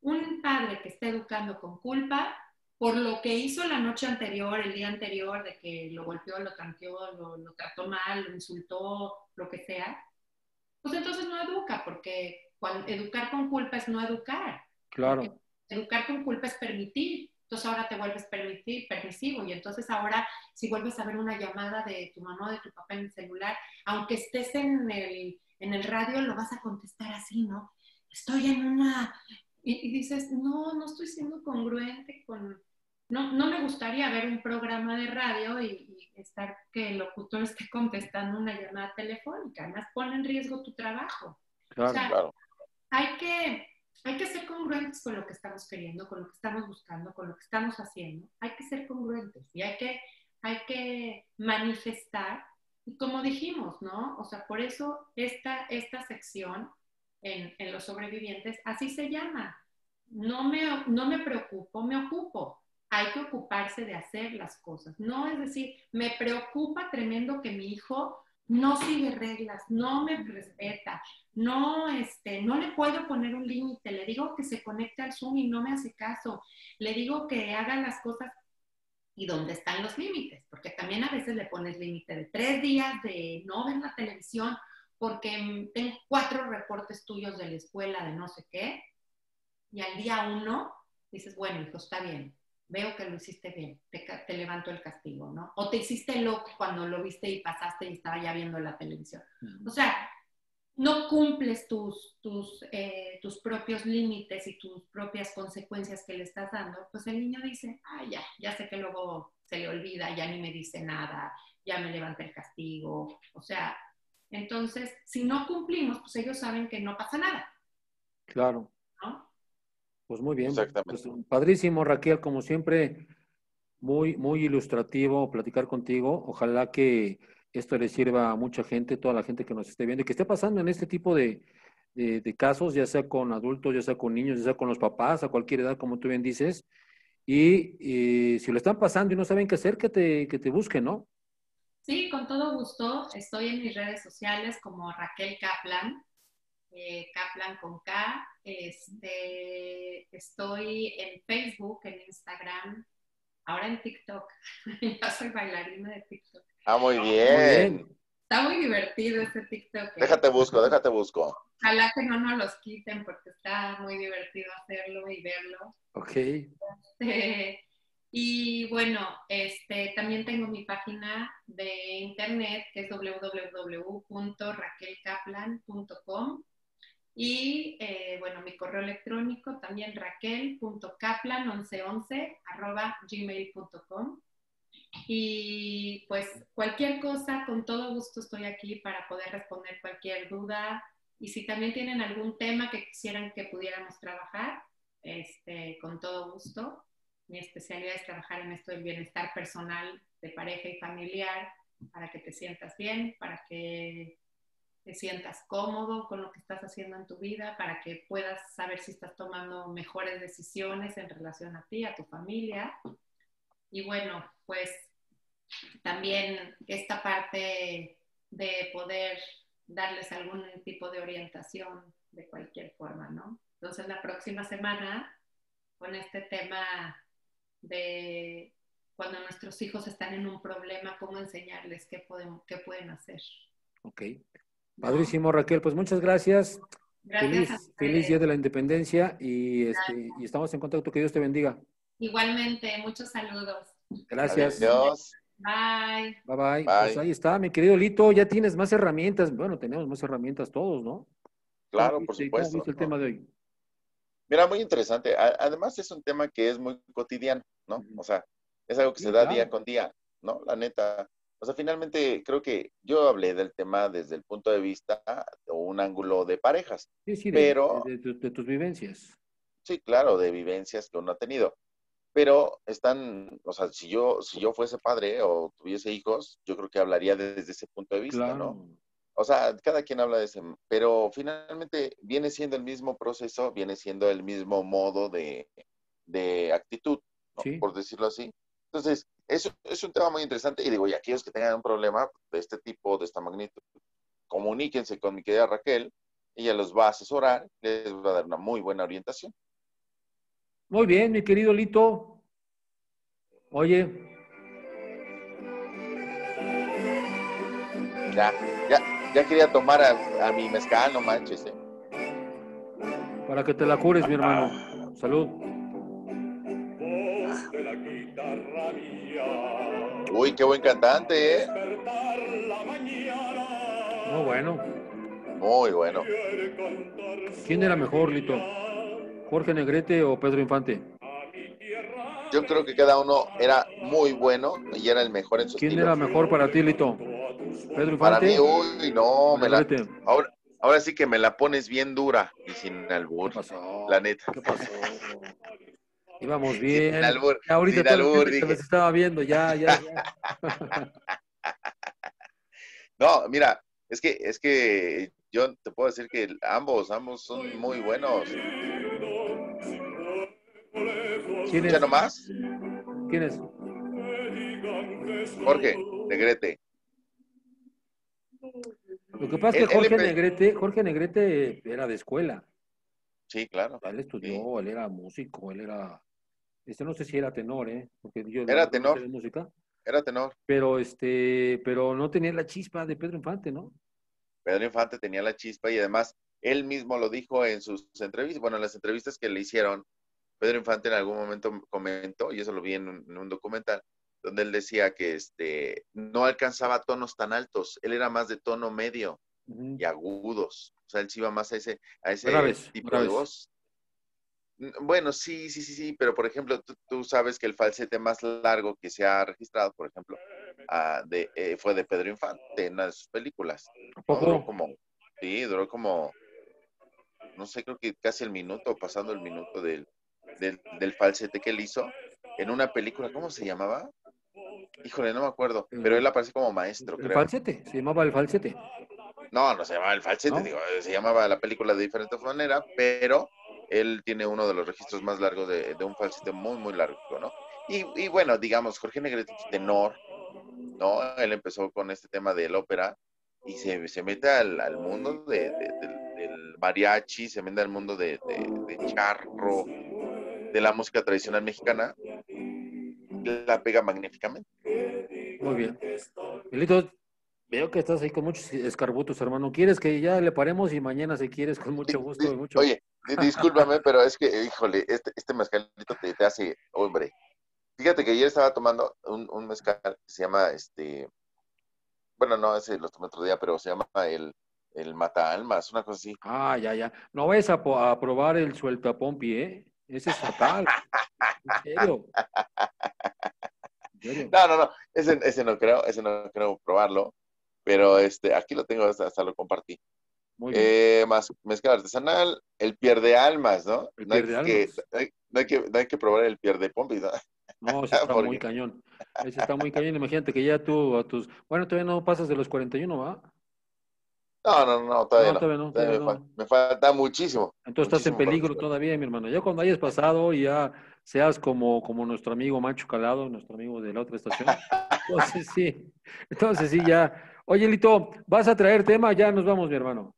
Un padre que está educando con culpa por lo que hizo la noche anterior, el día anterior, de que lo golpeó, lo tanqueó, lo trató mal, lo insultó, lo que sea, pues entonces no educa, porque educar con culpa es no educar. Claro. Porque educar con culpa es permitir. Entonces ahora te vuelves permisivo. Y entonces ahora, si vuelves a ver una llamada de tu mamá o de tu papá en el celular, aunque estés en el radio, lo vas a contestar así, ¿no? Estoy en una... Y dices, no estoy siendo congruente con... No me gustaría ver un programa de radio y estar que el locutor esté contestando una llamada telefónica. Además, pone en riesgo tu trabajo. Claro, o sea, claro. Hay que ser congruentes con lo que estamos queriendo, con lo que estamos buscando, con lo que estamos haciendo. Hay que ser congruentes y hay que manifestar. Y como dijimos, ¿no? O sea, por eso esta sección en Los Sobrevivientes así se llama. No me preocupo, me ocupo. Hay que ocuparse de hacer las cosas. No es decir, me preocupa tremendo que mi hijo no sigue reglas, no me respeta, no le puedo poner un límite, le digo que se conecte al Zoom y no me hace caso, le digo que haga las cosas. ¿Y dónde están los límites? Porque también a veces le pones límite de 3 días de no ver la televisión porque tengo 4 reportes tuyos de la escuela de no sé qué, y al día 1 dices, bueno, hijo, está bien, veo que lo hiciste bien, te levanto el castigo, ¿no? O te hiciste loco cuando lo viste y pasaste y estaba ya viendo la televisión. O sea, no cumples tus propios límites y tus propias consecuencias que le estás dando, pues el niño dice, ya sé que luego se le olvida, ya ni me dice nada, ya me levanta el castigo. O sea, entonces, si no cumplimos, pues ellos saben que no pasa nada. Claro. ¿No? Pues muy bien. Exactamente. Pues padrísimo, Raquel, como siempre, muy, muy ilustrativo platicar contigo. Ojalá que esto le sirva a mucha gente, toda la gente que nos esté viendo y que esté pasando en este tipo de casos, ya sea con adultos, ya sea con niños, ya sea con los papás, a cualquier edad, como tú bien dices. Y si lo están pasando y no saben qué hacer, que te busquen, ¿no? Sí, con todo gusto. Estoy en mis redes sociales como Raquel Kaplan. Kaplan con K. Estoy en Facebook, en Instagram, ahora en TikTok. Ya soy bailarina de TikTok. Ah, muy bien. Muy bien. Está muy divertido este TikTok. Déjate busco. Ojalá que no nos los quiten porque está muy divertido hacerlo y verlo. Ok. Y bueno, también tengo mi página de internet que es www.raquelkaplan.com. Y, bueno, mi correo electrónico también raquel.kaplan1111@gmail.com. Y, pues, cualquier cosa, con todo gusto estoy aquí para poder responder cualquier duda. Y si también tienen algún tema que quisieran que pudiéramos trabajar, con todo gusto. Mi especialidad es trabajar en esto del bienestar personal de pareja y familiar para que te sientas bien, para que te sientas cómodo con lo que estás haciendo en tu vida, para que puedas saber si estás tomando mejores decisiones en relación a ti, a tu familia. Y bueno, pues también esta parte de poder darles algún tipo de orientación de cualquier forma, ¿no? Entonces la próxima semana, con este tema de cuando nuestros hijos están en un problema, cómo enseñarles qué pueden hacer. Ok. Padrísimo, Raquel. Pues muchas gracias. Gracias. Feliz Día de la Independencia y estamos en contacto. Que Dios te bendiga. Igualmente, muchos saludos. Gracias. Adiós. Bye. Bye, bye. Pues ahí está, mi querido Lito, ya tienes más herramientas. Bueno, tenemos más herramientas todos, ¿no? Claro, por supuesto. ¿Cómo viste el tema de hoy? Mira, muy interesante. Además, es un tema que es muy cotidiano, ¿no? O sea, es algo que se da día con día, ¿no? La neta. O sea, finalmente creo que yo hablé del tema desde el punto de vista o un ángulo de parejas. Sí, sí, pero, de tus vivencias. Sí, claro, de vivencias que uno ha tenido. Pero están, o sea, si yo fuese padre o tuviese hijos, yo creo que hablaría desde ese punto de vista, claro, ¿no? O sea, cada quien habla de ese, pero finalmente viene siendo el mismo proceso, viene siendo el mismo modo de actitud, ¿no? Sí. Por decirlo así. Entonces, eso es un tema muy interesante. Y digo, y aquellos que tengan un problema de este tipo, de esta magnitud, comuníquense con mi querida Raquel. Ella los va a asesorar, les va a dar una muy buena orientación. Muy bien, mi querido Lito. Oye. Ya quería tomar a mi mezcal, no manches. Para que te la cures, mi hermano. Salud. Uy, qué buen cantante, ¿eh? Muy bueno. Muy bueno. ¿Quién era mejor, Lito? ¿Jorge Negrete o Pedro Infante? Yo creo que cada uno era muy bueno y era el mejor en su estilo. ¿Quién era mejor para ti, Lito? ¿Pedro Infante? Para mí, uy, no. Ahora sí que me la pones bien dura y sin albur. ¿Qué pasó? La neta. ¿Qué pasó? Íbamos bien. Sin albur. Ahorita sin albur, dije. Se estaba viendo, ya. No, mira, es que yo te puedo decir que ambos son muy buenos. ¿Quién es? Nomás. ¿Quién es? Jorge Negrete. Lo que pasa es que Jorge Negrete era de escuela. Sí, claro. Él estudió, sí. Él era músico, él era... no sé si era tenor, ¿eh? Porque yo era tenor. Música. Era tenor. Pero no tenía la chispa de Pedro Infante, ¿no? Pedro Infante tenía la chispa y además él mismo lo dijo en sus entrevistas, bueno, en las entrevistas que le hicieron. Pedro Infante en algún momento comentó, y eso lo vi en un documental, donde él decía que no alcanzaba tonos tan altos. Él era más de tono medio y agudos. O sea, él sí iba más a ese tipo de voz. Bueno, sí. Pero, por ejemplo, tú sabes que el falsete más largo que se ha registrado, por ejemplo, fue de Pedro Infante en una de sus películas. ¿No? Duró como, no sé, creo que casi el minuto, pasando el minuto del falsete que él hizo en una película, ¿cómo se llamaba? Híjole, no me acuerdo, pero él aparece como maestro, creo. ¿El falsete? ¿Se llamaba El falsete? No se llamaba El falsete, ¿no? Digo, se llamaba la película de diferente manera, pero él tiene uno de los registros más largos de un falsete muy, muy largo, ¿no? Y bueno, digamos, Jorge Negrete, tenor, ¿no? Él empezó con este tema del ópera y se mete al mundo del mariachi, se mete al mundo de charro, de la música tradicional mexicana, la pega magníficamente. Muy bien. Milito, veo que estás ahí con muchos escarbutos, hermano. ¿Quieres que ya le paremos? Y mañana, si quieres, con mucho gusto. Oye, discúlpame, pero es que, híjole, este mezcalito te hace hombre. Fíjate que ayer estaba tomando un mezcal que se llama, bueno, no, ese lo tomé otro día, pero se llama el Mata Almas, una cosa así. Ah, ya. No vayas a probar el Suelta Pompi, ¿eh? Ese es fatal. ¿En serio? No. Ese no creo probarlo. Pero aquí lo tengo, hasta lo compartí. Muy bien. Más mezcal artesanal, el pierde almas, ¿no? El pierde almas. No hay que probar el pierde pompis, ¿no? No, ese está muy cañón. Ese está muy cañón. Imagínate que ya tú a tus... Bueno, todavía no pasas de los 41, ¿va? No, todavía no. Me falta muchísimo. Entonces muchísimo, estás en peligro todavía, mi hermano. Ya cuando hayas pasado y ya seas como nuestro amigo Mancho Calado, nuestro amigo de la otra estación. Entonces sí, ya. Oye, Lito, ¿vas a traer tema? Ya nos vamos, mi hermano.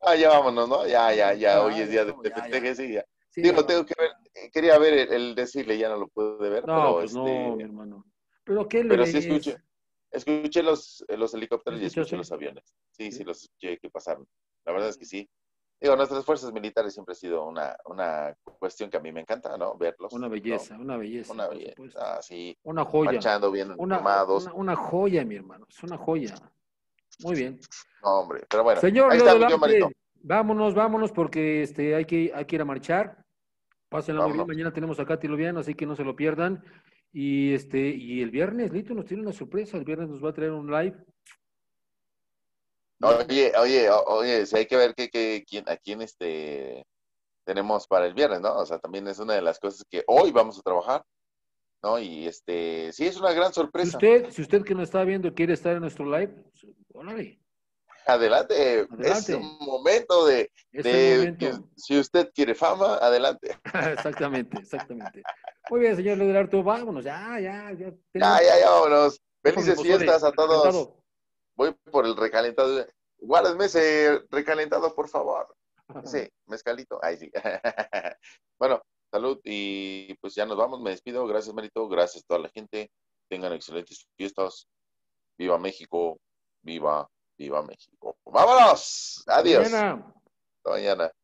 Ah, ya vámonos, ¿no? Ya. Hoy es día de festejes y ya. Sí, digo, ya tengo que ver, quería ver el desfile, ya no lo pude ver. No, pero pues no, mi hermano. Pero qué le sí escuché. Escuché los helicópteros y escuché los aviones. Sí, los escuché que pasaron. La verdad es que sí. Digo, nuestras fuerzas militares siempre ha sido una cuestión que a mí me encanta, ¿no? Verlos. Una belleza, ¿no? Una belleza. Una belleza, así. Una joya. Marchando bien armados. Una joya, mi hermano. Es una joya. Muy bien. No, hombre, pero bueno. Señor, ahí está, mi tío, vámonos, porque hay que ir a marchar. Pásenla muy bien. Mañana tenemos a Cati Lovián, así que no se lo pierdan. Y el viernes, Lito, nos tiene una sorpresa. El viernes nos va a traer un live. Oye, si hay que ver a quién tenemos para el viernes, ¿no? O sea, también es una de las cosas que hoy vamos a trabajar, ¿no? Y sí, es una gran sorpresa. Si usted que nos está viendo quiere estar en nuestro live, órale. Adelante. Es un momento si usted quiere fama, adelante. Exactamente. Muy bien, señor Leo del Arte, vámonos, ya, vámonos. Felices fiestas a todos. Voy por el recalentado. Guárdenme ese recalentado, por favor. Sí, mezcalito. Ahí sí. Bueno, salud y pues ya nos vamos. Me despido. Gracias, Marito. Gracias a toda la gente. Tengan excelentes fiestas. Viva México. Viva México. ¡Vámonos! Adiós. Hasta mañana.